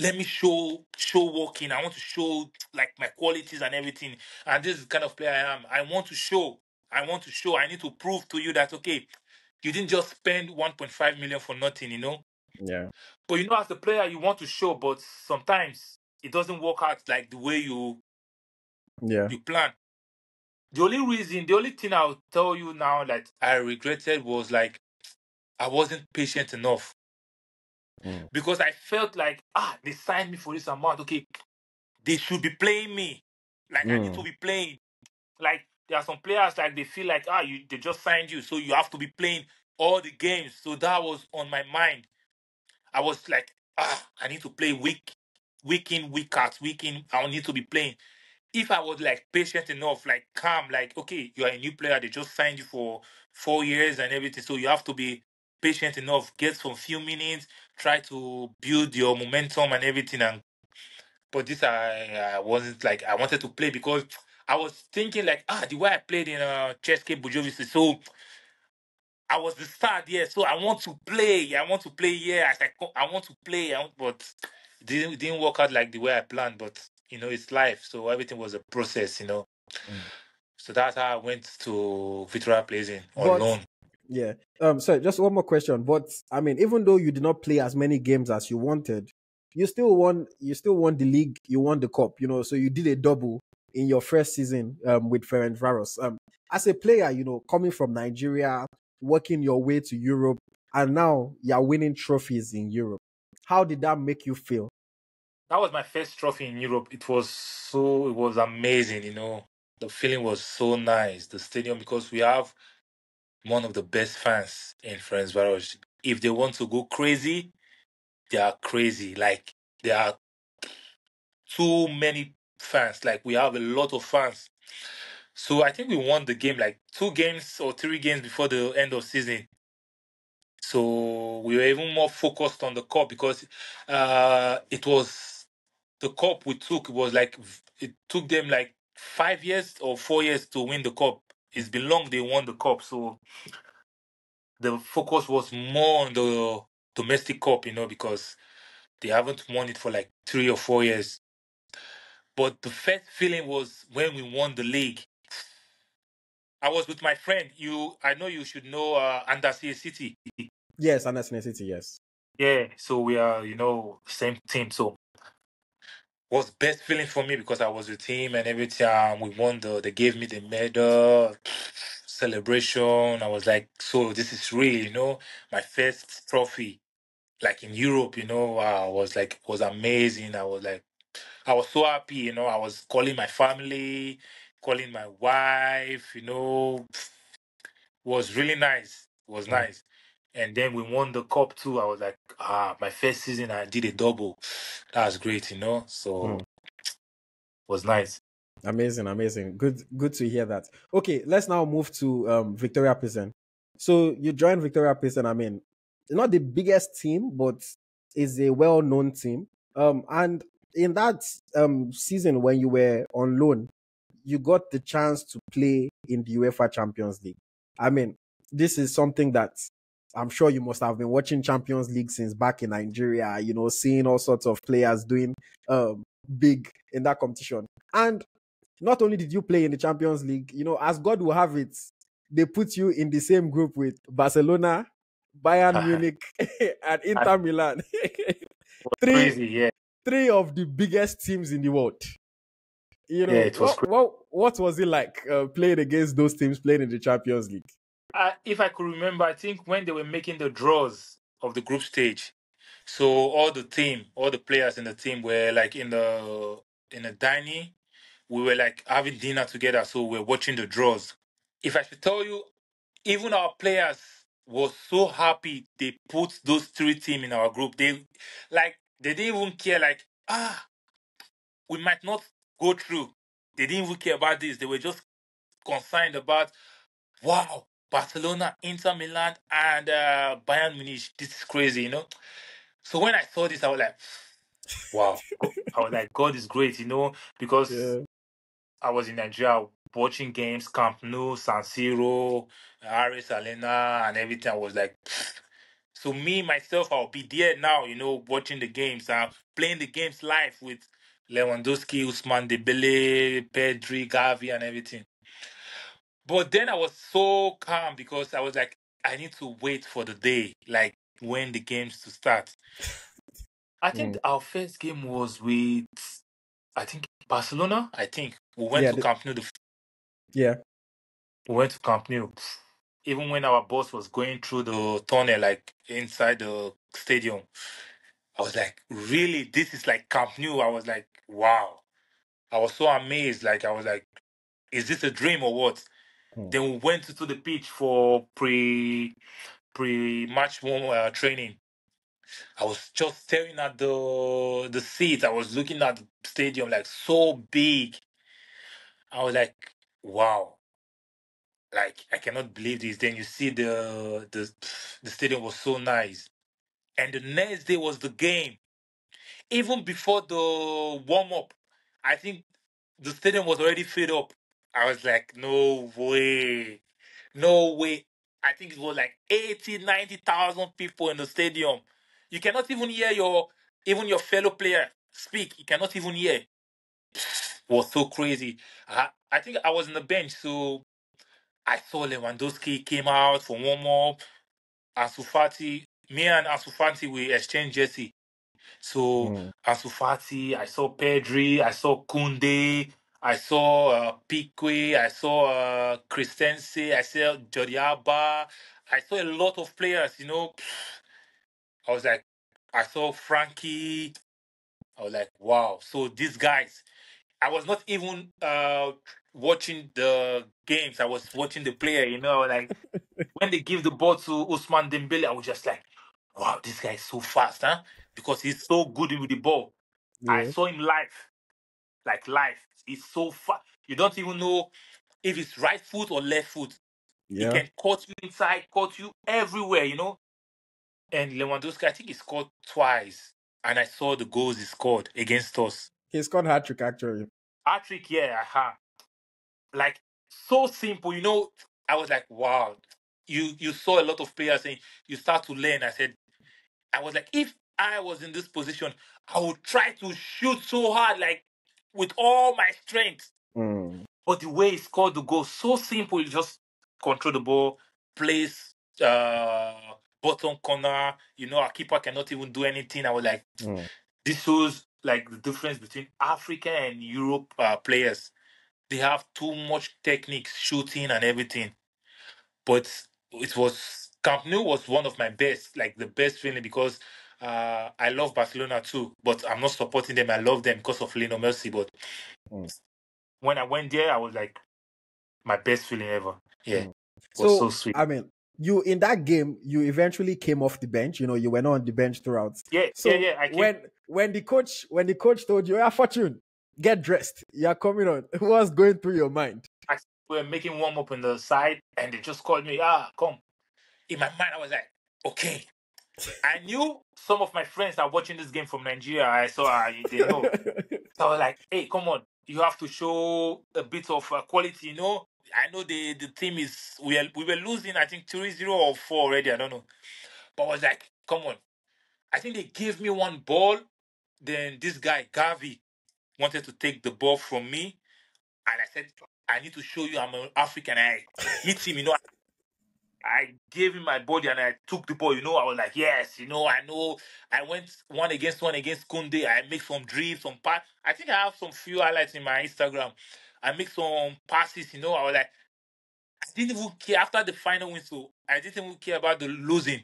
let me show, show walking. I want to show like my qualities and everything. And this is the kind of player I am. I want to show. I want to show. I need to prove to you that, okay, you didn't just spend one point five million for nothing, you know. Yeah, but you know, as a player, you want to show, but sometimes it doesn't work out like the way you, yeah, you plan. The only reason, the only thing I'll tell you now that I regretted was like I wasn't patient enough mm. because I felt like ah, they signed me for this amount. Okay, they should be playing me. Like mm. I need to be playing. Like there are some players like they feel like ah, you they just signed you, so you have to be playing all the games. So that was on my mind. I was like, ah, I need to play week, week in, week out, week in. I need to be playing. If I was like patient enough, like calm, like, okay, you are a new player. They just signed you for four years and everything. So you have to be patient enough. Get some few minutes. Try to build your momentum and everything. And But this, I, I wasn't like, I wanted to play because I was thinking like, ah, the way I played in uh, Ceske Budejovice, so... I was the star, yeah, so I want to play. I want to play, yeah. I, I want to play, I want, but it didn't, didn't work out like the way I planned. But, you know, it's life, so everything was a process, you know. Mm. So that's how I went to Viktoria Plzen on loan. Yeah. Um, sorry, just one more question. But, I mean, even though you did not play as many games as you wanted, you still won, you still won the league, you won the cup, you know, so you did a double in your first season um, with Ferencváros. Um, as a player, you know, coming from Nigeria, working your way to Europe, and now you're winning trophies in Europe. How did that make you feel? That was my first trophy in Europe. It was so, it was amazing, you know. The feeling was so nice, the stadium, because we have one of the best fans in Ferencváros. If they want to go crazy, they are crazy. Like, there are too many fans. Like, we have a lot of fans. So I think we won the game like two games or three games before the end of season. So we were even more focused on the cup because uh, it was the cup we took. It was like it took them like five years or four years to win the cup. It's been long they won the cup. So the focus was more on the domestic cup, you know, because they haven't won it for like three or four years. But the first feeling was when we won the league. I was with my friend. You, I know you should know uh, Andasia City. Yes, Andasia City, yes. Yeah, so we are, you know, same team. So was best feeling for me because I was with him, and every time we won, the, they gave me the medal, celebration. I was like, so this is real, you know, my first trophy, like in Europe, you know. I was like, it was amazing. I was like, I was so happy, you know. I was calling my family, calling my wife, you know. It was really nice. It was nice. And then we won the cup too. I was like, ah, my first season I did a double. That's great, you know. So mm. it was nice. Amazing, amazing. Good, good to hear that. Okay, let's now move to um, Viktoria Plzen. So you joined Viktoria Plzen. I mean, not the biggest team, but it's a well-known team. Um, and in that um season when you were on loan, you got the chance to play in the UEFA Champions League. I mean, this is something that I'm sure you must have been watching Champions League since back in Nigeria, you know, seeing all sorts of players doing um, big in that competition. And not only did you play in the Champions League, you know, as God will have it, they put you in the same group with Barcelona, Bayern uh, Munich, and Inter I, Milan. three, crazy, yeah. three of the biggest teams in the world. You know, yeah, it was what, crazy. What, what was it like uh, playing against those teams, playing in the Champions League? I, if I could remember, I think when they were making the draws of the group stage, so all the team, all the players in the team were like in the in the dining. We were like having dinner together, so we were watching the draws. If I should tell you, even our players were so happy they put those three teams in our group. They like they didn't even care. Like ah, we might not go through. They didn't even care about this. They were just concerned about wow. Barcelona, Inter Milan, and uh, Bayern Munich. This is crazy, you know? So when I saw this, I was like, wow. I was like, God is great, you know? Because yeah. I was in Nigeria watching games, Camp Nou, San Siro, Aris Arena, and everything. I was like, pfft. So me, myself, I'll be there now, you know, watching the games. I'm playing the games live with Lewandowski, Ousmane Dembélé, Pedri, Gavi, and everything. But then I was so calm because I was like, I need to wait for the day, like when the games to start. I think mm. our first game was with, I think, Barcelona, I think. We went yeah, to Camp Nou. The... Yeah. We went to Camp Nou. Even when our boss was going through the tunnel, like inside the stadium, I was like, really? This is like Camp Nou? I was like, wow. I was so amazed. Like, I was like, is this a dream or what? Then we went to the pitch for pre pre match uh, training. I was just staring at the the seats. I was looking at the stadium, like so big. I was like, wow, like I cannot believe this. Then you see the the the stadium was so nice. And the next day was the game. Even before the warm up, I think the stadium was already filled up. I was like, no way, no way. I think it was like eighty, ninety thousand people in the stadium. You cannot even hear your, even your fellow player speak. You cannot even hear. It was so crazy. I, I think I was on the bench, so I saw Lewandowski came out for warm-up. Ansu Fati, me and Ansu Fati, we exchanged jersey. So mm. Ansu Fati, I saw Pedri, I saw Koundé, I saw uh, Pique, I saw uh, Christensen, I saw Jordi Alba. I saw a lot of players, you know. I was like, I saw Frankie. I was like, wow. So these guys, I was not even uh, watching the games. I was watching the player, you know. Like, when they give the ball to Ousmane Dembélé, I was just like, wow, this guy is so fast, huh? Because he's so good with the ball. Yeah. I saw him live, like live. It's so fast. You don't even know if it's right foot or left foot. Yeah. He can cut you inside, cut you everywhere, you know. And Lewandowski, I think he scored twice. And I saw the goals he scored against us. He scored hat-trick, actually. Hat-trick, yeah. Aha. Like, so simple, you know. I was like, wow. You you saw a lot of players saying, you start to learn. I said, I was like, if I was in this position, I would try to shoot so hard, like, with all my strength. Mm. But the way he scored the goal, so simple. You just control the ball, place uh, bottom corner. You know, our keeper cannot even do anything. I was like, mm. this shows like the difference between Africa and Europe uh, players. They have too much techniques, shooting and everything. But it was Camp Nou was one of my best, like the best feeling, because uh, I love Barcelona too, but I'm not supporting them. I love them because of Lionel Messi. But mm. when I went there, I was like, my best feeling ever. Yeah, mm. it was so, so sweet. I mean, you in that game, you eventually came off the bench. You know, you were not on the bench throughout. Yeah, so yeah, yeah. I came... When when the coach when the coach told you, "Yeah, Fortune, get dressed. You're coming on." What's going through your mind? I, we were making warm up on the side, and they just called me. Ah, come. In my mind, I was like, okay. I knew some of my friends are watching this game from Nigeria. I saw I, they know. So I was like, hey, come on. You have to show a bit of uh, quality, you know. I know the, the team is... We are, we were losing, I think, three zero or four already. I don't know. But I was like, come on. I think they gave me one ball. Then this guy, Gavi, wanted to take the ball from me. And I said, I need to show you I'm an African. I hit him, you know. I gave him my body and I took the ball, you know. I was like, yes, you know, I know. I went one against one against Koundé. I make some dribbles, some pass. I think I have some few highlights in my Instagram. I make some passes, you know. I was like, I didn't even care. After the final whistle, I didn't even care about the losing.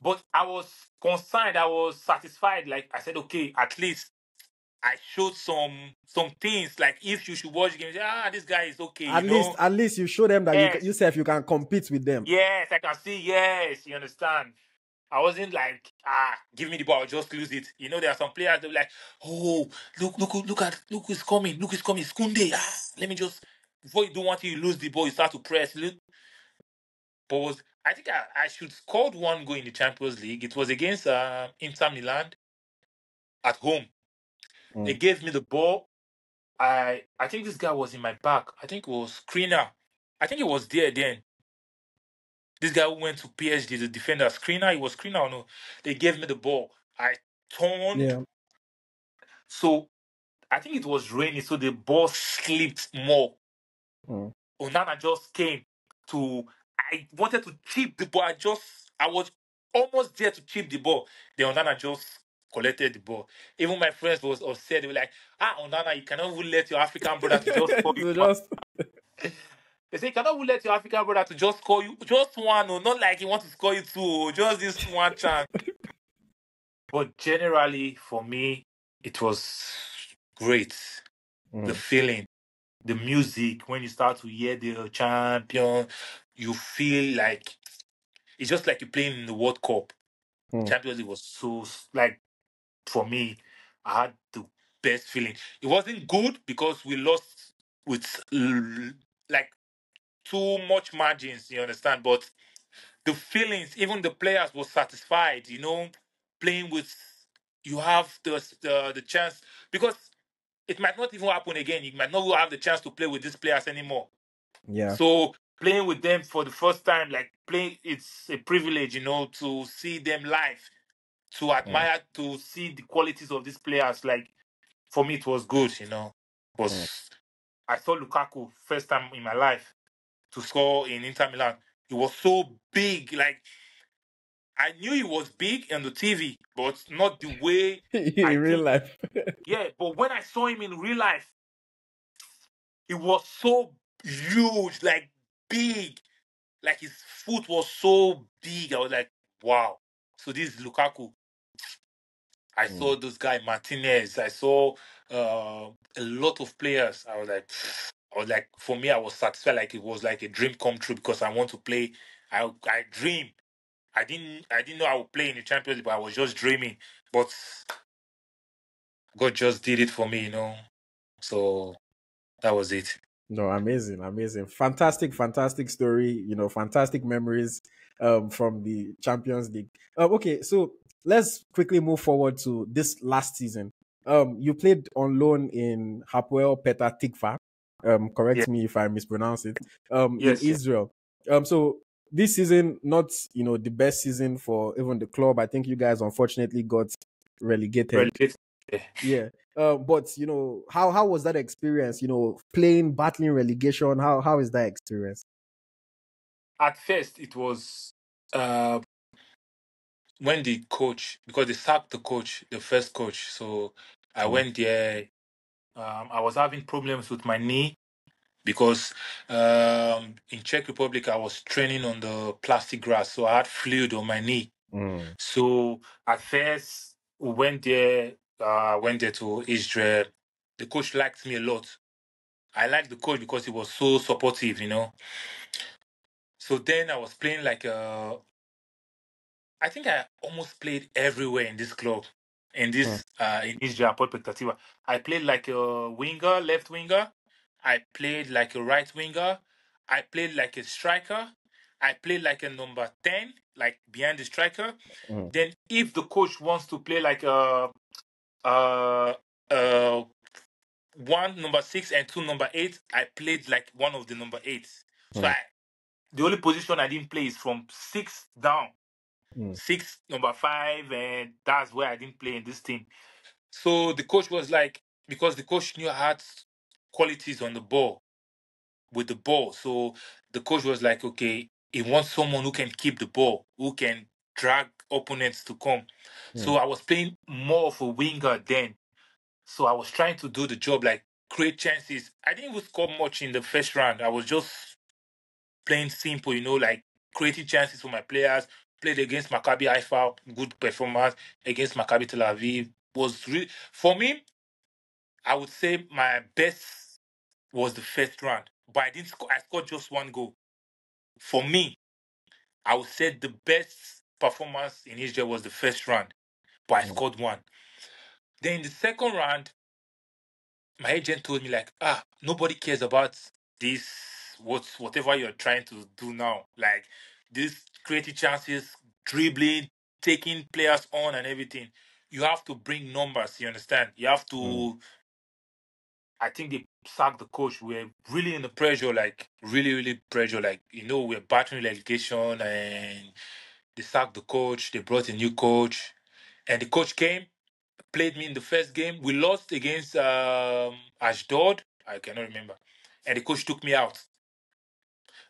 But I was concerned. I was satisfied. Like, I said, okay, at least I showed some some things. Like, if you should watch games, ah, this guy is okay. At you least, know? At least you show them that yes. you yourself you can compete with them. Yes, I can see. Yes, you understand. I wasn't like, ah, give me the ball, I'll just lose it. You know, there are some players that were like, oh, look, look, look at, look who's coming, look who's coming, Koundé. Ah, let me just before you do want you lose the ball, you start to press. Look, but was, I think I, I should scored one goal in the Champions League. It was against uh, Inter Milan at home. Mm. They gave me the ball. I I think this guy was in my back. I think it was Skriniar. I think it was there then. This guy who went to P S G, the defender, Skriniar. It was Skriniar or no? They gave me the ball. I turned. Yeah. So I think it was raining, so the ball slipped more. Mm. Onana just came to... I wanted to chip the ball. I just... I was almost there to chip the ball. Then Onana just... collected the ball. Even my friends was upset. They were like, ah, Onana, you cannot even let your African brother to just call you. Just... They say, you cannot even let your African brother to just call you. Just one, or not like he wants to score you two. Just this one chance. But generally, for me, it was great. Mm. The feeling, the music, when you start to hear the champion, you feel like... It's just like you're playing in the World Cup. Mm. Champions League was so... like. For me, I had the best feeling. It wasn't good because we lost with like too much margins, you understand? But the feelings, even the players were satisfied, you know, playing with, you have the, the, the chance, because it might not even happen again. You might not have the chance to play with these players anymore. Yeah. So playing with them for the first time, like playing, it's a privilege, you know, to see them live. To admire, mm. to see the qualities of these players. Like, for me, it was good, you know. It was, mm. I saw Lukaku first time in my life to score in Inter Milan. He was so big. Like, I knew he was big on the T V, but not the way... in I real did. Life. Yeah, but when I saw him in real life, he was so huge, like, big. Like, his foot was so big. I was like, wow. So this is Lukaku. I mm. saw this guy, Martinez. I saw uh, a lot of players. I was like, I was like, for me, I was satisfied. Like it was like a dream come true because I want to play. I I dream. I didn't I didn't know I would play in the Champions League, but I was just dreaming. But God just did it for me, you know. So that was it. No, amazing, amazing, fantastic, fantastic story. You know, fantastic memories um, from the Champions League. Uh, okay, so let's quickly move forward to this last season. Um, you played on loan in Hapoel Petah Tikva. Um, correct yes. me if I mispronounce it. Um, yes. in Israel. Um, so this season, not you know the best season for even the club. I think you guys unfortunately got relegated. relegated. Yeah. Uh, but, you know, how, how was that experience, you know, playing, battling relegation? How How is that experience? At first, it was, uh, when the coach, because they sacked the coach, the first coach, so I went there. Um, I was having problems with my knee because um, in Czech Republic I was training on the plastic grass, so I had fluid on my knee. Mm. So at first we went there. I uh, went there to Israel. The coach liked me a lot. I liked the coach because he was so supportive, you know. So then I was playing like a... I think I almost played everywhere in this club, in this mm. uh, in Israel, Port Perspectiva. I played like a winger, left winger. I played like a right winger. I played like a striker. I played like a number ten, like behind the striker. Mm. Then if the coach wants to play like a... Uh, uh, one number six and two number eight, I played like one of the number eights. Mm. So I, the only position I didn't play is from six down. Mm. Six, number five, and that's where I didn't play in this team. So the coach was like, because the coach knew I had qualities on the ball, with the ball. So the coach was like, okay, he wants someone who can keep the ball, who can drag opponents to come. Yeah. So I was playing more of a winger then. So I was trying to do the job, like create chances. I didn't even score much in the first round. I was just playing simple, you know, like creating chances for my players. Played against Maccabi Haifa, good performance. Against Maccabi Tel Aviv was really, for me, I would say my best was the first round. But I didn't score. I scored just one goal. For me, I would say the best performance in Israel was the first round, but I scored one. Then in the second round, my agent told me like, ah, nobody cares about this, what's, whatever you're trying to do now. Like these creative chances, dribbling, taking players on and everything. You have to bring numbers, you understand? You have to... Mm. I think they sacked the coach. We were really in the pressure, like really, really pressure. Like, you know, we're battling relegation and... They sacked the coach. They brought a new coach. And the coach came, played me in the first game. We lost against um, Ashdod. I cannot remember. And the coach took me out.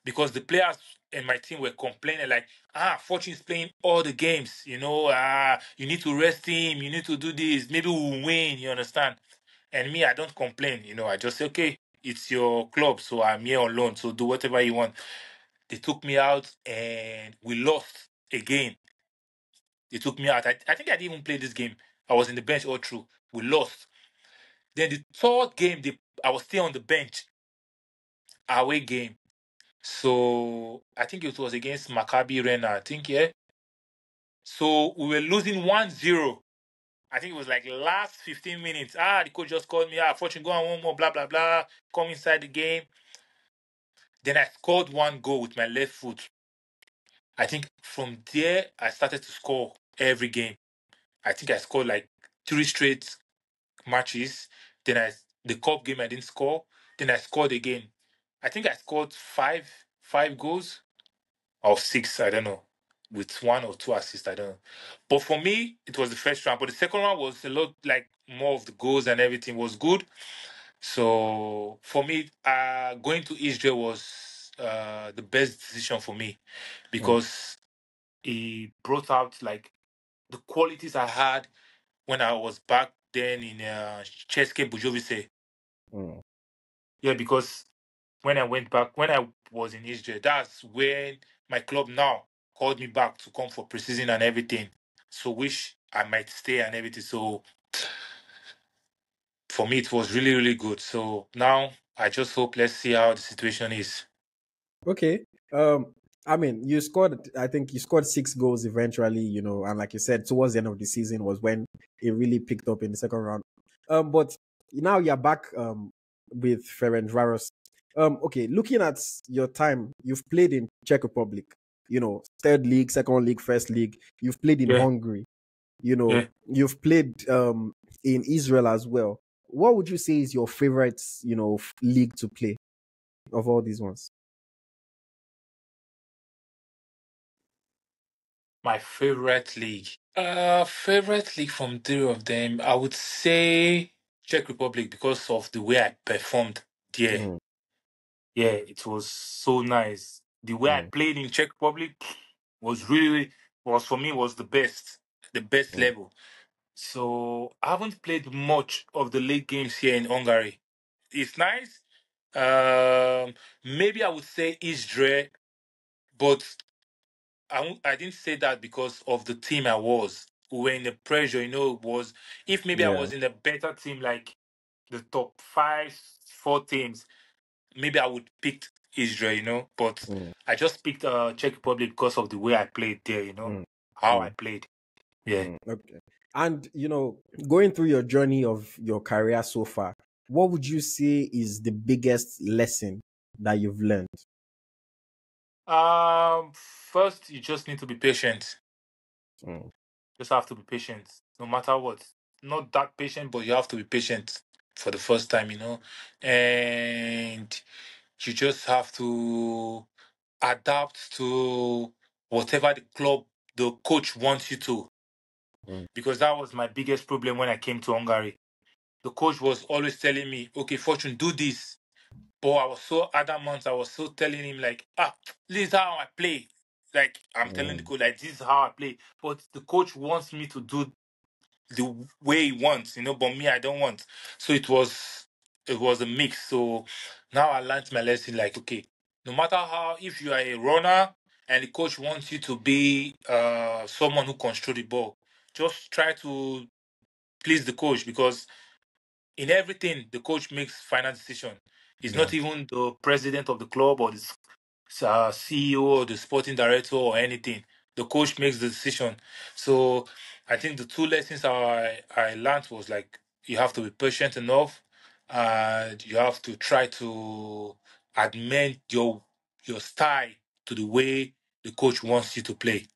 Because the players in my team were complaining like, ah, Fortune's playing all the games. You know, ah, you need to rest him. You need to do this. Maybe we'll win. You understand? And me, I don't complain. You know, I just say, okay, it's your club. So I'm here on loan. So do whatever you want. They took me out and we lost. Again, they took me out. I, I think I didn't even play this game. I was in the bench all through. We lost. Then the third game, they, I was still on the bench. Away game. So I think it was against Maccabi Rena, I think, yeah. So we were losing one zero. I think it was like last fifteen minutes. Ah, the coach just called me. Ah, Fortune, go on one more, blah, blah, blah. Come inside the game. Then I scored one goal with my left foot. I think from there, I started to score every game. I think I scored like three straight matches. Then I, the cup game, I didn't score. Then I scored again. I think I scored five, five goals or six, I don't know, with one or two assists, I don't know. But for me, it was the first round. But the second round was a lot like more of the goals and everything was good. So for me, uh, going to Israel was... Uh, the best decision for me because mm. it brought out like the qualities I had when I was back then in uh, Ceske Budejovice. Mm. Yeah, because when I went back, when I was in Israel, that's when my club now called me back to come for preseason and everything. So wish I might stay and everything. So for me, it was really, really good. So now I just hope, let's see how the situation is. Okay. Um, I mean, you scored, I think you scored six goals eventually, you know, and like you said, towards the end of the season was when it really picked up in the second round. Um, but now you're back um, with Ferencváros. Um, okay, looking at your time, you've played in Czech Republic, you know, third league, second league, first league. You've played in yeah. Hungary, you know, yeah. you've played um, in Israel as well. What would you say is your favorite, you know, league to play of all these ones? My favorite league. Uh, favorite league from three of them, I would say Czech Republic because of the way I performed there. Mm. Yeah, it was so nice. The way mm. I played in Czech Republic was really, really, was for me was the best, the best mm. level. So I haven't played much of the league games here in Hungary. It's nice. Um, maybe I would say Isdre, but I, I didn't say that because of the team I was. We were in the pressure, you know, it was... If maybe yeah. I was in a better team, like the top five, four teams, maybe I would pick Isdre, you know. But mm. I just picked uh, Czech Republic because of the way I played there, you know, mm. how mm. I played. Yeah. Mm. Okay. And, you know, going through your journey of your career so far, what would you say is the biggest lesson that you've learned? Um, first, you just need to be patient. Mm. Just have to be patient, no matter what. Not that patient, but you have to be patient for the first time, you know. And you just have to adapt to whatever the club, the coach wants you to. Mm. Because that was my biggest problem when I came to Hungary. The coach was always telling me, okay, Fortune, do this. But I was so adamant, I was so telling him, like, ah, this is how I play. Like, I'm mm. telling the coach, like, this is how I play. But the coach wants me to do the way he wants, you know, but me, I don't want. So it was, it was a mix. So now I learned my lesson, like, okay, no matter how, if you are a runner and the coach wants you to be uh, someone who controls the ball, just try to please the coach, because in everything, the coach makes final decision. It's yeah. not even the president of the club or the uh, C E O or the sporting director or anything. The coach makes the decision. So I think the two lessons I, I learned was, like, you have to be patient enough. Uh, you have to try to amend your, your style to the way the coach wants you to play.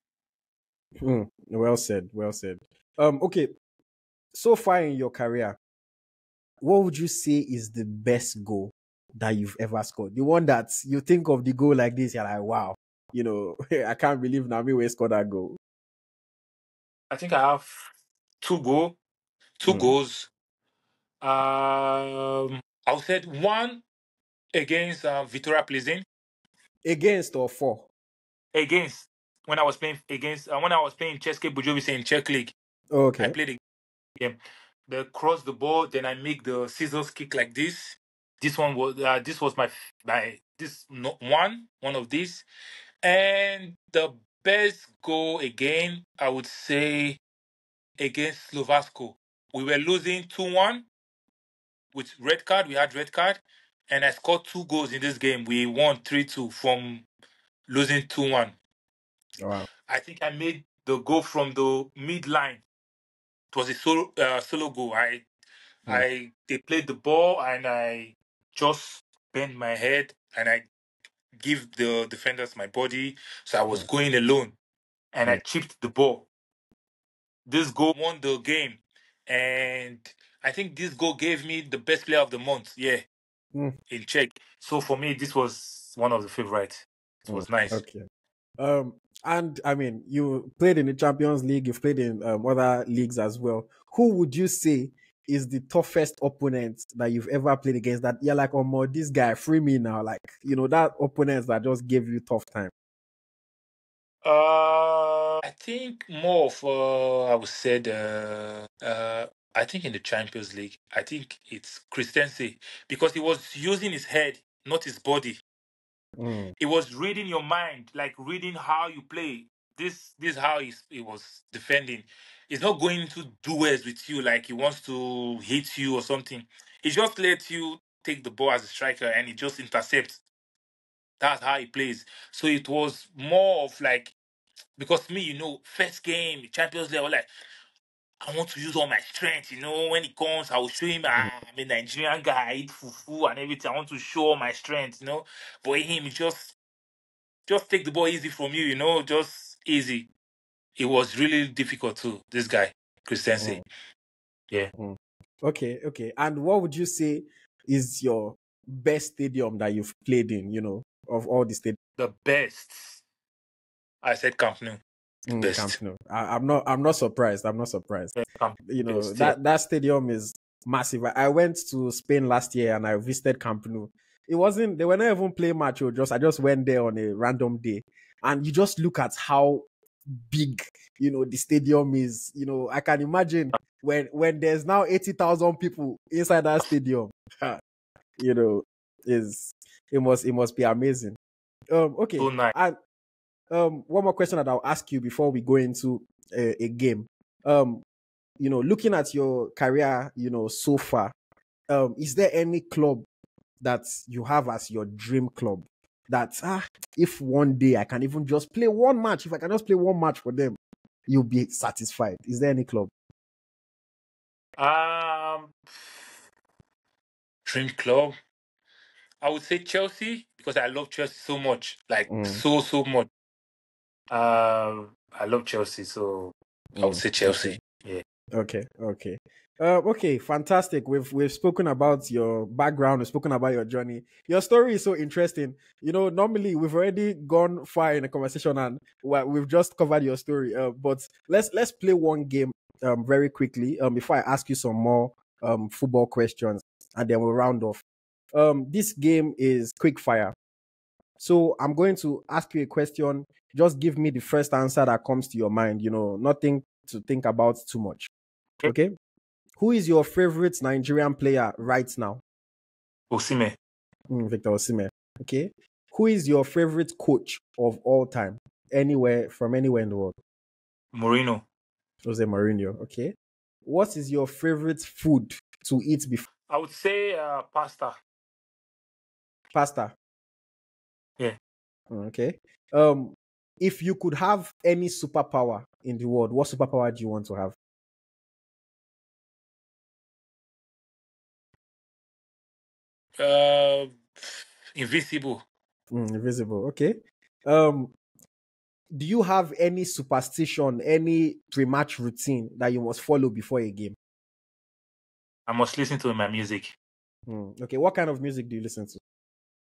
Mm, well said, well said. Um, okay, so far in your career, what would you say is the best goal that you've ever scored? The one that you think of the goal like this, you're like, wow, you know, I can't believe Namiwe scored that goal. I think I have two goal, two mm. goals. Um, I'll say one against uh, Viktoria Plzen. Against or for? Against. When I was playing against, uh, when I was playing Ceske Budejovice in Czech League, okay, I played a game. They cross the ball, then I make the scissors kick like this. This one was, uh, this was my, my this no, one, one of these, and the best goal again, I would say, against Slovacko. We were losing two one with red card. We had red card, and I scored two goals in this game. We won three two from losing two one. Wow. I think I made the goal from the midline. It was a solo, uh, solo goal. I, mm. I, they played the ball and I just bent my head and I give the defenders my body. So I was mm. going alone and mm. I chipped the ball. This goal won the game. And I think this goal gave me the best player of the month. Yeah. Mm. In Czech. So for me, this was one of the favorites. It was mm. nice. Okay. Um, and I mean, you played in the Champions League, you've played in um, other leagues as well. Who would you say is the toughest opponent that you've ever played against? That you're like, oh, more this guy, free me now. Like, you know, that opponents that just gave you tough time. Uh, I think more of, uh, I would say, the, uh, I think in the Champions League, I think it's Christensen, because he was using his head, not his body. Mm. It was reading your mind, like reading how you play. This this how he, he was defending. It's not going to duels with you, like he wants to hit you or something. He just lets you take the ball as a striker and he just intercepts. That's how he plays. So it was more of like, because me, you know, first game, Champions League, I was like, I want to use all my strength, you know. When he comes, I will show him, ah, I'm a Nigerian guy, I eat fufu and everything. I want to show all my strength, you know. But him, just, just take the ball easy from you, you know, just easy. It was really difficult too, this guy, Christensen. Mm. Yeah. Mm. Okay, okay. And what would you say is your best stadium that you've played in, you know, of all the stadiums? The best. I said Camp Nou. Mm, Camp Nou. I, I'm not. I'm not surprised. I'm not surprised. Camp, you know that that stadium is massive. I, I went to Spain last year and I visited Camp Nou. It wasn't. They were not even playing match. Or just I just went there on a random day, and you just look at how big, you know, the stadium is. You know, I can imagine when when there's now eighty thousand people inside that stadium. You know, is it must it must be amazing. Um, okay. So nice. I, um, one more question that I'll ask you before we go into a, a game. Um, you know, looking at your career, you know, so far, um, is there any club that you have as your dream club that, ah, if one day I can even just play one match, if I can just play one match for them, you'll be satisfied? Is there any club? Um, dream club? I would say Chelsea, because I love Chelsea so much. Like, mm. so, so much. Um, I love Chelsea, so mm. I would say Chelsea. Yeah. Okay, okay. Uh, okay, fantastic. We've we've spoken about your background, we've spoken about your journey. Your story is so interesting. You know, normally we've already gone far in a conversation and we've just covered your story. Uh, but let's let's play one game um, very quickly um, before I ask you some more um, football questions, and then we'll round off. Um, this game is quick fire. So I'm going to ask you a question. Just give me the first answer that comes to your mind. You know, nothing to think about too much. Okay? Who is your favorite Nigerian player right now? Osimhen. Mm, Victor Osimhen. Okay. Who is your favorite coach of all time? Anywhere, from anywhere in the world? Mourinho. Jose Mourinho. Okay. What is your favorite food to eat before? I would say uh, pasta. Pasta? Yeah. Okay. Um, if you could have any superpower in the world, what superpower do you want to have? Uh, invisible. Mm, invisible. Okay. Um, do you have any superstition, any pre-match routine that you must follow before a game? I must listen to my music. Mm, okay. What kind of music do you listen to?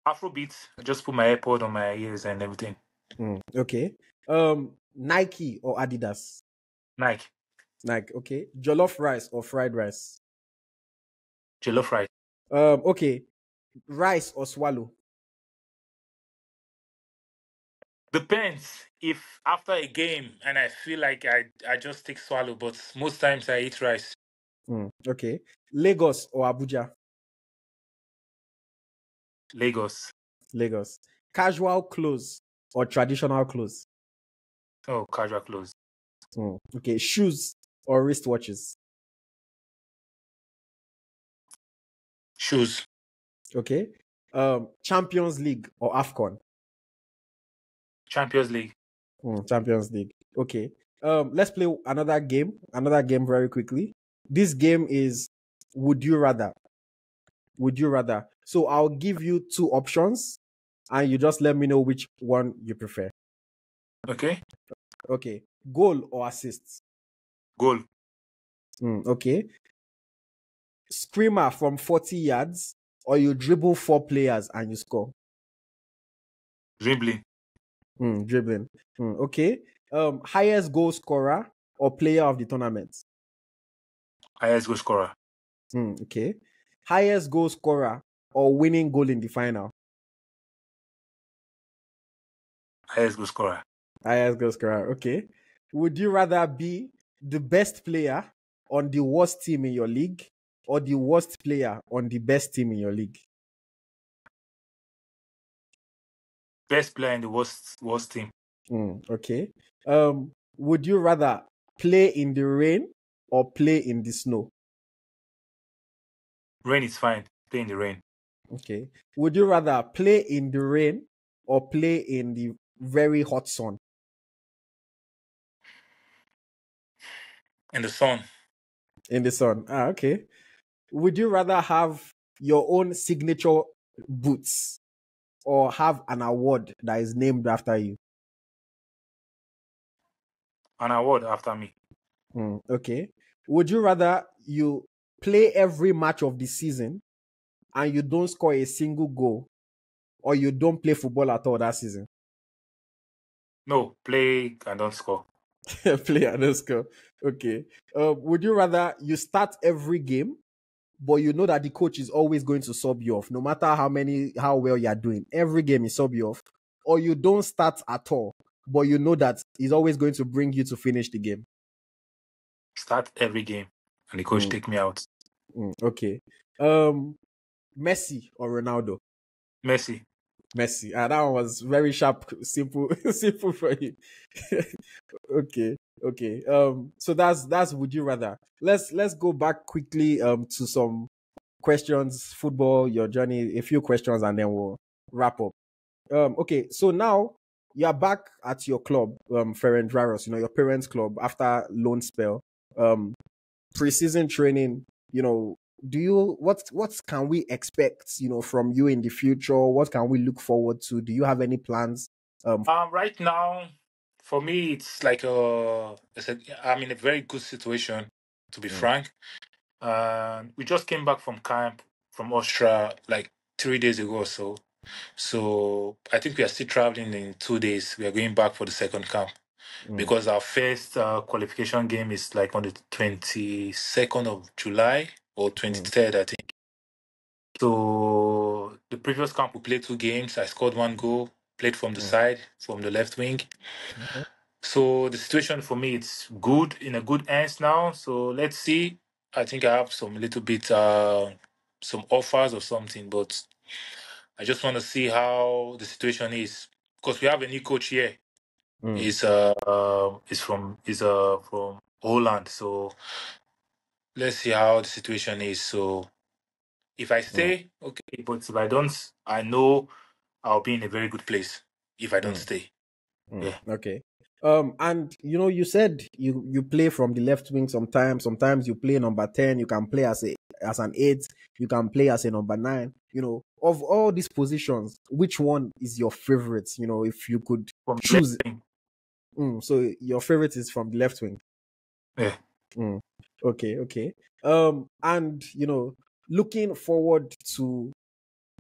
Afrobeat. I just put my AirPod on my ears and everything. Mm, okay. Um, Nike or Adidas? Nike. Nike. Okay. Jollof rice or fried rice? Jollof rice. Um, okay. Rice or swallow? Depends. If after a game and I feel like I, I just take swallow, but most times I eat rice. Mm, okay. Lagos or Abuja? Lagos. Lagos. Casual clothes or traditional clothes? Oh, casual clothes. Mm, okay. Shoes or wristwatches? Shoes. Okay. Um, Champions League or AFCON? Champions League. Mm, Champions League. Okay. Um, let's play another game. Another game very quickly. This game is Would You Rather? Would you rather? So I'll give you two options and you just let me know which one you prefer. Okay. Okay. Goal or assist? Goal. Mm, okay. Screamer from forty yards, or you dribble four players and you score? Dribbling. Mm, dribbling. Mm, okay. Um, highest goal scorer or player of the tournament? Highest goal scorer. Mm, okay. Highest goal scorer or winning goal in the final? Highest goal scorer. Highest goal scorer. Okay. Would you rather be the best player on the worst team in your league, or the worst player on the best team in your league? Best player in the worst worst team. Mm, okay. Um, would you rather play in the rain or play in the snow? Rain is fine. Play in the rain. Okay. Would you rather play in the rain or play in the very hot sun? In the sun. In the sun. Ah, okay. Would you rather have your own signature boots or have an award that is named after you? An award after me. Mm, okay. Would you rather you play every match of the season and you don't score a single goal, or you don't play football at all that season? No, play and don't score. Play and don't score. Okay. Uh, would you rather you start every game, but you know that the coach is always going to sub you off, no matter how many, how well you're doing. Every game is sub you off. Or you don't start at all, but you know that he's always going to bring you to finish the game. Start every game, and the coach mm. take me out. Mm. Okay. Um, Messi or Ronaldo? Messi. Messi. Ah, that one was very sharp, simple, simple for you. Okay. Okay. Um, so that's that's would you rather. Let's let's go back quickly um to some questions, football, your journey, a few questions, and then we'll wrap up. Um, okay, so now you're back at your club, um, Ferencváros, you know, your parents' club after loan spell. Um, pre-season training, you know, do you what what can we expect, you know, from you in the future? What can we look forward to? Do you have any plans? Um, um right now, for me, it's like a, it's a, I'm in a very good situation, to be mm. frank. Uh, we just came back from camp from Austria like three days ago or so. So I think we are still traveling in two days. We are going back for the second camp mm. because our first uh, qualification game is like on the twenty-second of July or twenty-third, mm. I think. So the previous camp, we played two games. I scored one goal, played from the mm. side, from the left wing. Mm-hmm. So the situation for me, it's good, in a good hands now. So let's see. I think I have some little bit, uh, some offers or something, but I just want to see how the situation is, because we have a new coach here. Mm. He's uh, uh, he's from he's uh from Holland, so let's see how the situation is. So if I stay, mm. okay, but if I don't, I know I'll be in a very good place. If I don't mm. stay, mm. yeah, okay. Um, and you know, you said you, you play from the left wing sometimes, sometimes you play number ten, you can play as a, as an eight, you can play as a number nine, you know, of all these positions, which one is your favorite? You know, if you could from choose. Mm, so your favorite is from the left wing. Yeah. Mm, okay. Okay. Um, and you know, looking forward to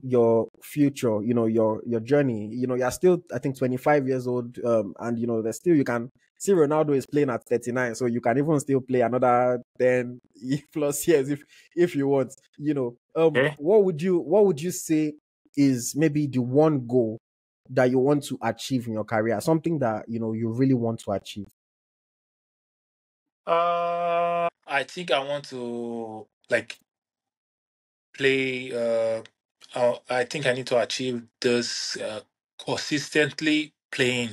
your future, you know, your your journey, you know, you're still I think twenty-five years old, um and you know, there's still, you can see Ronaldo is playing at thirty-nine, so you can even still play another ten plus years if if you want, you know. um okay. what would you what would you say is maybe the one goal that you want to achieve in your career, something that you know you really want to achieve? uh I think I want to like play uh Uh, I think I need to achieve this uh, consistently playing,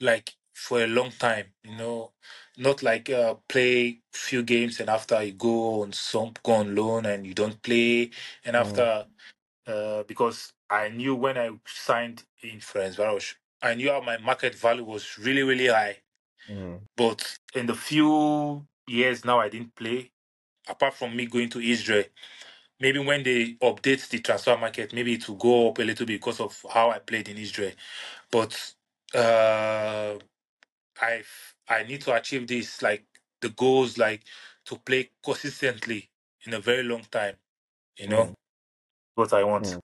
like for a long time, you know, not like uh, play few games and after you go on some go on loan and you don't play, and after mm. uh, because I knew when I signed in Ferencváros, I knew how my market value was really really high, mm. but in the few years now I didn't play, apart from me going to Israel. Maybe when they update the transfer market, maybe it will go up a little bit because of how I played in Israel. But uh, I I need to achieve this, like the goals, like to play consistently in a very long time. You know, mm. what I want. Mm.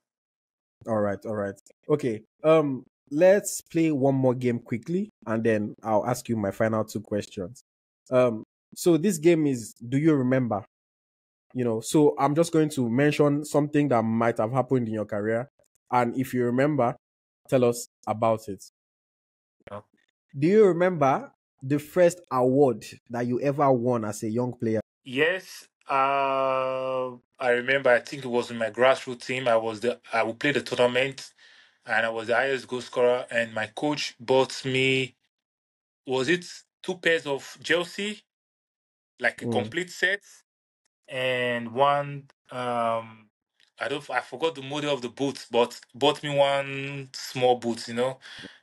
All right, all right, okay. Um, let's play one more game quickly, and then I'll ask you my final two questions. Um, so this game is, do you remember? You know, so I'm just going to mention something that might have happened in your career. And if you remember, tell us about it. Yeah. Do you remember the first award that you ever won as a young player? Yes. Uh, I remember, I think it was in my grassroots team. I was the, I would play the tournament and I was the highest goal scorer. And my coach bought me, was it two pairs of jersey? Like a mm. complete set? And one, um, I don't, I forgot the model of the boots, but bought me one small boots, you know.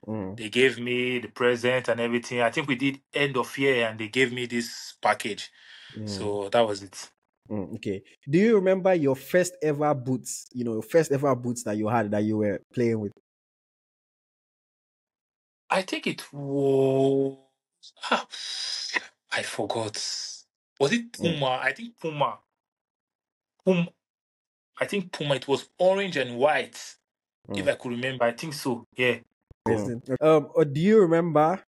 Mm. They gave me the present and everything. I think we did end of year and they gave me this package. Mm. So that was it. Mm, okay. Do you remember your first ever boots, you know, first ever boots that you had that you were playing with? I think it was, ah, I forgot. Was it Puma? Mm. I think Puma. Puma. I think Puma. It was orange and white, mm. if I could remember. I think so. Yeah. Mm. Um. Or do you remember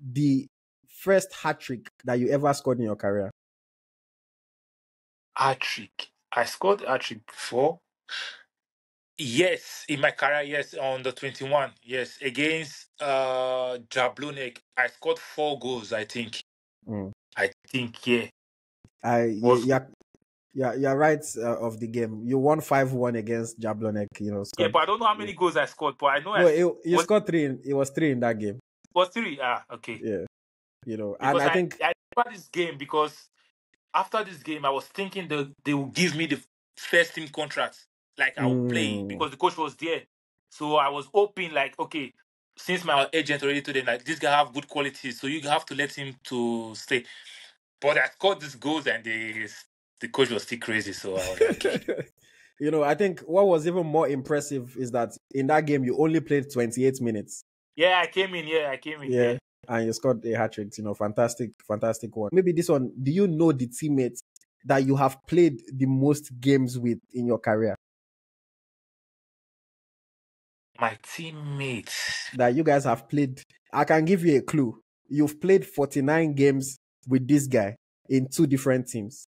the first hat trick that you ever scored in your career? Hat trick. I scored a hat trick before. Yes, in my career, yes, on the twenty-one, yes, against uh, Jablonek, I scored four goals, I think. Mm. I think, yeah. I was... yeah, yeah, you're right uh, of the game. You won five one against Jablonek, you know. Scored... Yeah, but I don't know how many yeah. goals I scored, but I know no, I... It, you was... scored three, in, it was three in that game. It was three? Ah, okay. Yeah, you know, because and I, I think... I remember this game because after this game, I was thinking that they would give me the first team contract. Like, I would play because the coach was there. So I was hoping, like, okay, since my agent already told them, like, this guy have good qualities, so you have to let him to stay. But I scored these goals and the, the coach was still crazy. So I was like... You know, I think what was even more impressive is that in that game, you only played twenty-eight minutes. Yeah, I came in. Yeah, I came in. Yeah, yeah. And you scored a hat-trick. You know, fantastic, fantastic one. Maybe this one, do you know the teammates that you have played the most games with in your career? My teammates that you guys have played. I can give you a clue. You've played forty-nine games with this guy in two different teams.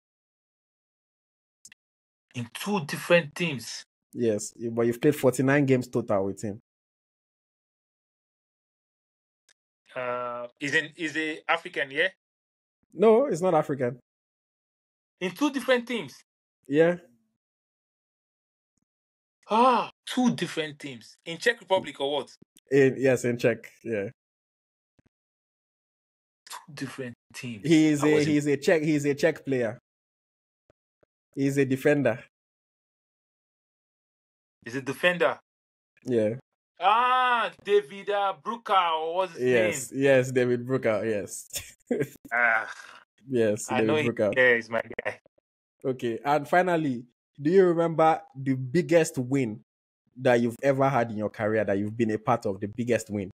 In two different teams? Yes, but you've played forty-nine games total with him. Uh, is it, is it African, yeah? No, it's not African. In two different teams? Yeah. Ah, two different teams. In Czech Republic or what? In, yes, in Czech, yeah. Two different teams. He is a, he is a Czech, he is a Czech player. He is a defender. He's a defender? Yeah. Ah, David uh, Brucker, or what's his yes, name? Yes, David Brucker, yes. Ah, yes, I David know Brucker. Yeah, he's my guy. Okay, and finally... Do you remember the biggest win that you've ever had in your career that you've been a part of? The biggest win.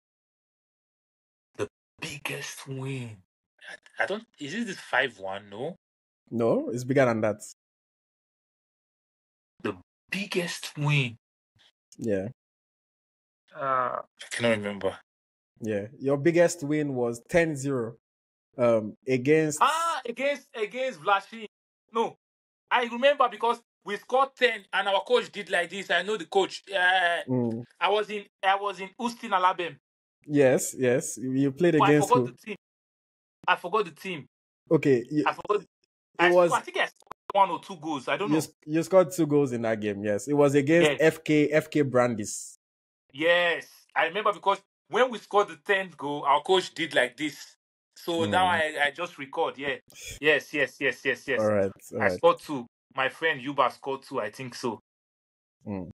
The biggest win. I don't. Is it this five one? No. No, it's bigger than that. The biggest win. Yeah. Uh, I cannot remember. Yeah, your biggest win was ten zero um, against. Ah, against against Vlashim. No, I remember because. We scored ten, and our coach did like this. I know the coach. Uh, mm. I was in, I was in Ústí nad Labem. Yes, yes. You played but against. I forgot who? the team. I forgot the team. Okay. You, I forgot. It I, was, I think I scored one or two goals. I don't you, know. You scored two goals in that game. Yes, it was against yes. F K F K Brandis. Yes, I remember because when we scored the tenth goal, our coach did like this. So mm. now I, I just record. Yeah. Yes, yes, yes, yes, yes. All right. All I right. scored two. My friend Yuba scored too, I think so. Mm.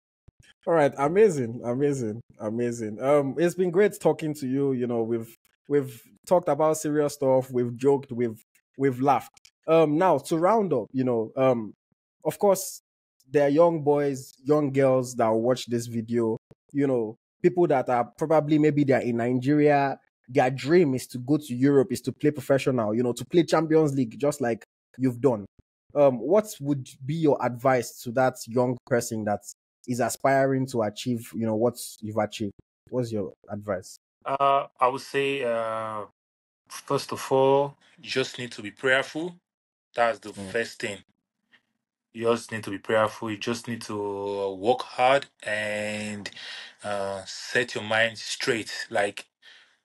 All right, amazing, amazing, amazing. Um, it's been great talking to you. You know, we've we've talked about serious stuff, we've joked, we've we've laughed. Um, now to round up, you know, um, of course, there are young boys, young girls that watch this video. You know, people that are probably maybe they're in Nigeria. Their dream is to go to Europe, is to play professional. You know, to play Champions League, just like you've done. Um, what would be your advice to that young person that is aspiring to achieve, you know, what you've achieved? What's your advice? Uh, I would say, uh, first of all, you just need to be prayerful. That's the mm. first thing. You just need to be prayerful. You just need to work hard and uh, set your mind straight. Like,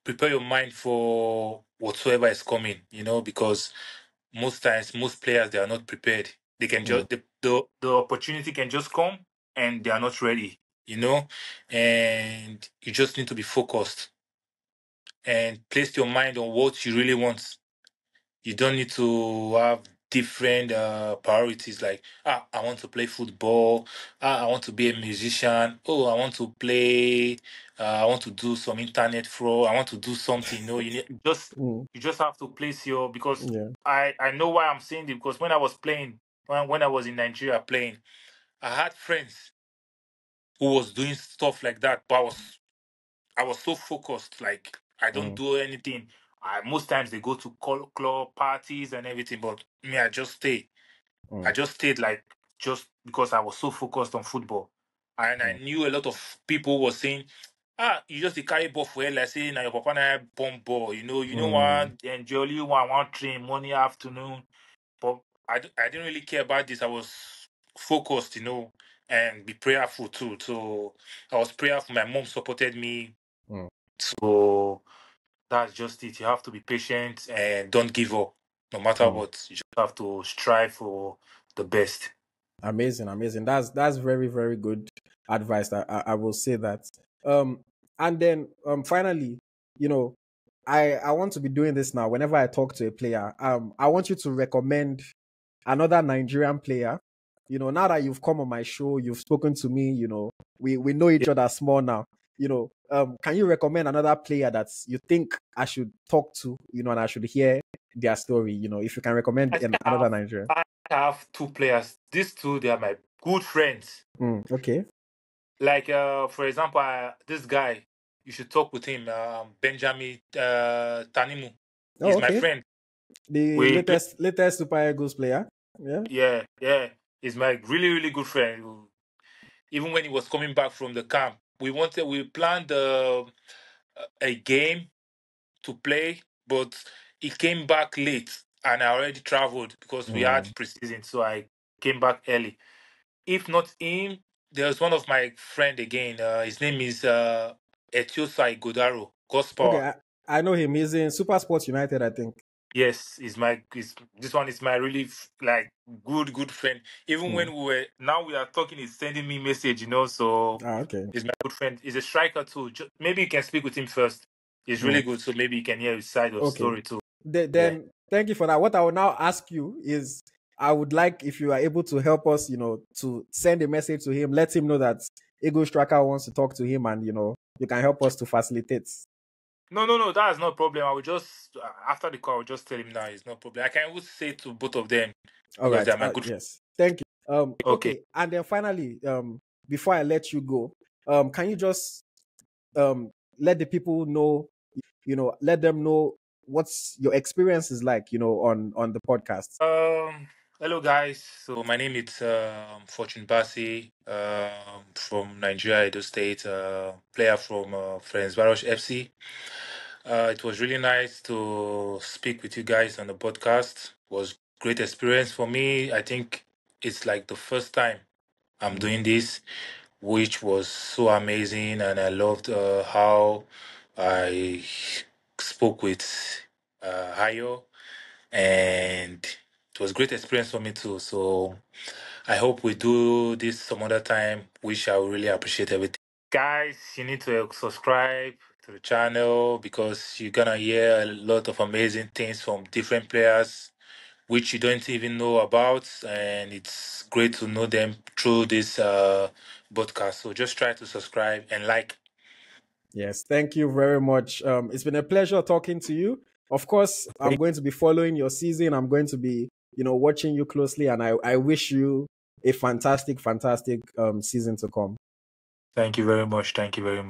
prepare your mind for whatsoever is coming, you know, because... Most times, most players, they are not prepared. They can just mm. the, the the opportunity can just come and they are not ready, you know. And you just need to be focused and place your mind on what you really want. You don't need to have different uh, priorities like, ah, I want to play football. Ah, I want to be a musician. Oh, I want to play. Uh, I want to do some internet fraud. I want to do something. No, you need, just mm. you just have to place your because yeah. I I know why I'm saying this because when I was playing when when I was in Nigeria playing, I had friends who was doing stuff like that. But I was I was so focused. Like I don't mm. do anything. I, most times they go to call, club parties and everything, but me, I just stay. Mm. I just stayed like just because I was so focused on football, and mm. I knew a lot of people were saying, "Ah, you just carry ball for like saying now your papa na bomb ball, you know, you mm. know one enjoy one one train morning afternoon." But I, I didn't really care about this. I was focused, you know, and be prayerful too. So I was prayerful. My mom supported me. Mm. So that's just it. You have to be patient and don't give up. No matter mm. what, you just have to strive for the best. Amazing, amazing. That's that's very, very good advice. I, I will say that. Um, and then um, finally, you know, I, I want to be doing this now. Whenever I talk to a player, um, I want you to recommend another Nigerian player. You know, now that you've come on my show, you've spoken to me, you know, we, we know each other small now. You know, um, can you recommend another player that you think I should talk to, you know, and I should hear their story, you know, if you can recommend I another have, Nigerian? I have two players. These two, they are my good friends. Mm, okay. Like, uh, for example, uh, this guy, you should talk with him, uh, Benjamin uh, Tanimu. Oh, He's okay. my friend. The we, latest, latest Super Eagles player. Yeah, yeah, yeah. He's my really, really good friend. Even when he was coming back from the camp, we wanted, we planned uh, a game to play, but he came back late, and I already traveled because mm. we had preseason, so I came back early. If not him, there's one of my friend again. Uh, his name is uh, Etiosai Godaro. Gospel. Okay, I, I know him. He's in Super Sports United, I think. Yes, is my is this one is my really like good good friend. Even mm. when we were now we are talking, he's sending me message, you know. So ah, okay, he's my good friend. He's a striker too. Just, maybe you can speak with him first. He's really mm. good, so maybe you can hear his side of okay. story too. The, then yeah. thank you for that. What I will now ask you is, I would like if you are able to help us, you know, to send a message to him, let him know that Ego Striker wants to talk to him, and you know, you can help us to facilitate. No, no, no, that is no problem. I will just, after the call, I will just tell him now it's no problem. I can always say to both of them. All right. Uh, good... Yes. Thank you. Um, okay. okay. And then finally, um, before I let you go, um, can you just um, let the people know, you know, let them know what's your experience is like, you know, on, on the podcast? Um, hello, guys. So my name is uh, Fortune Bassey, uh, from Nigeria, Edo State, uh, player from uh, Ferencváros F C. Uh, it was really nice to speak with you guys on the podcast. It was great experience for me. I think it's like the first time I'm doing this, which was so amazing. And I loved uh, how I spoke with uh, Hayo, and it was a great experience for me too. So I hope we do this some other time, which I really appreciate everything. Guys, you need to subscribe to the channel because you're going to hear a lot of amazing things from different players, which you don't even know about. And it's great to know them through this uh, podcast. So just try to subscribe and like. Yes, thank you very much. Um, it's been a pleasure talking to you. Of course, I'm going to be following your season. I'm going to be, you know, watching you closely, and I, I wish you a fantastic, fantastic um, season to come. Thank you very much. Thank you very much.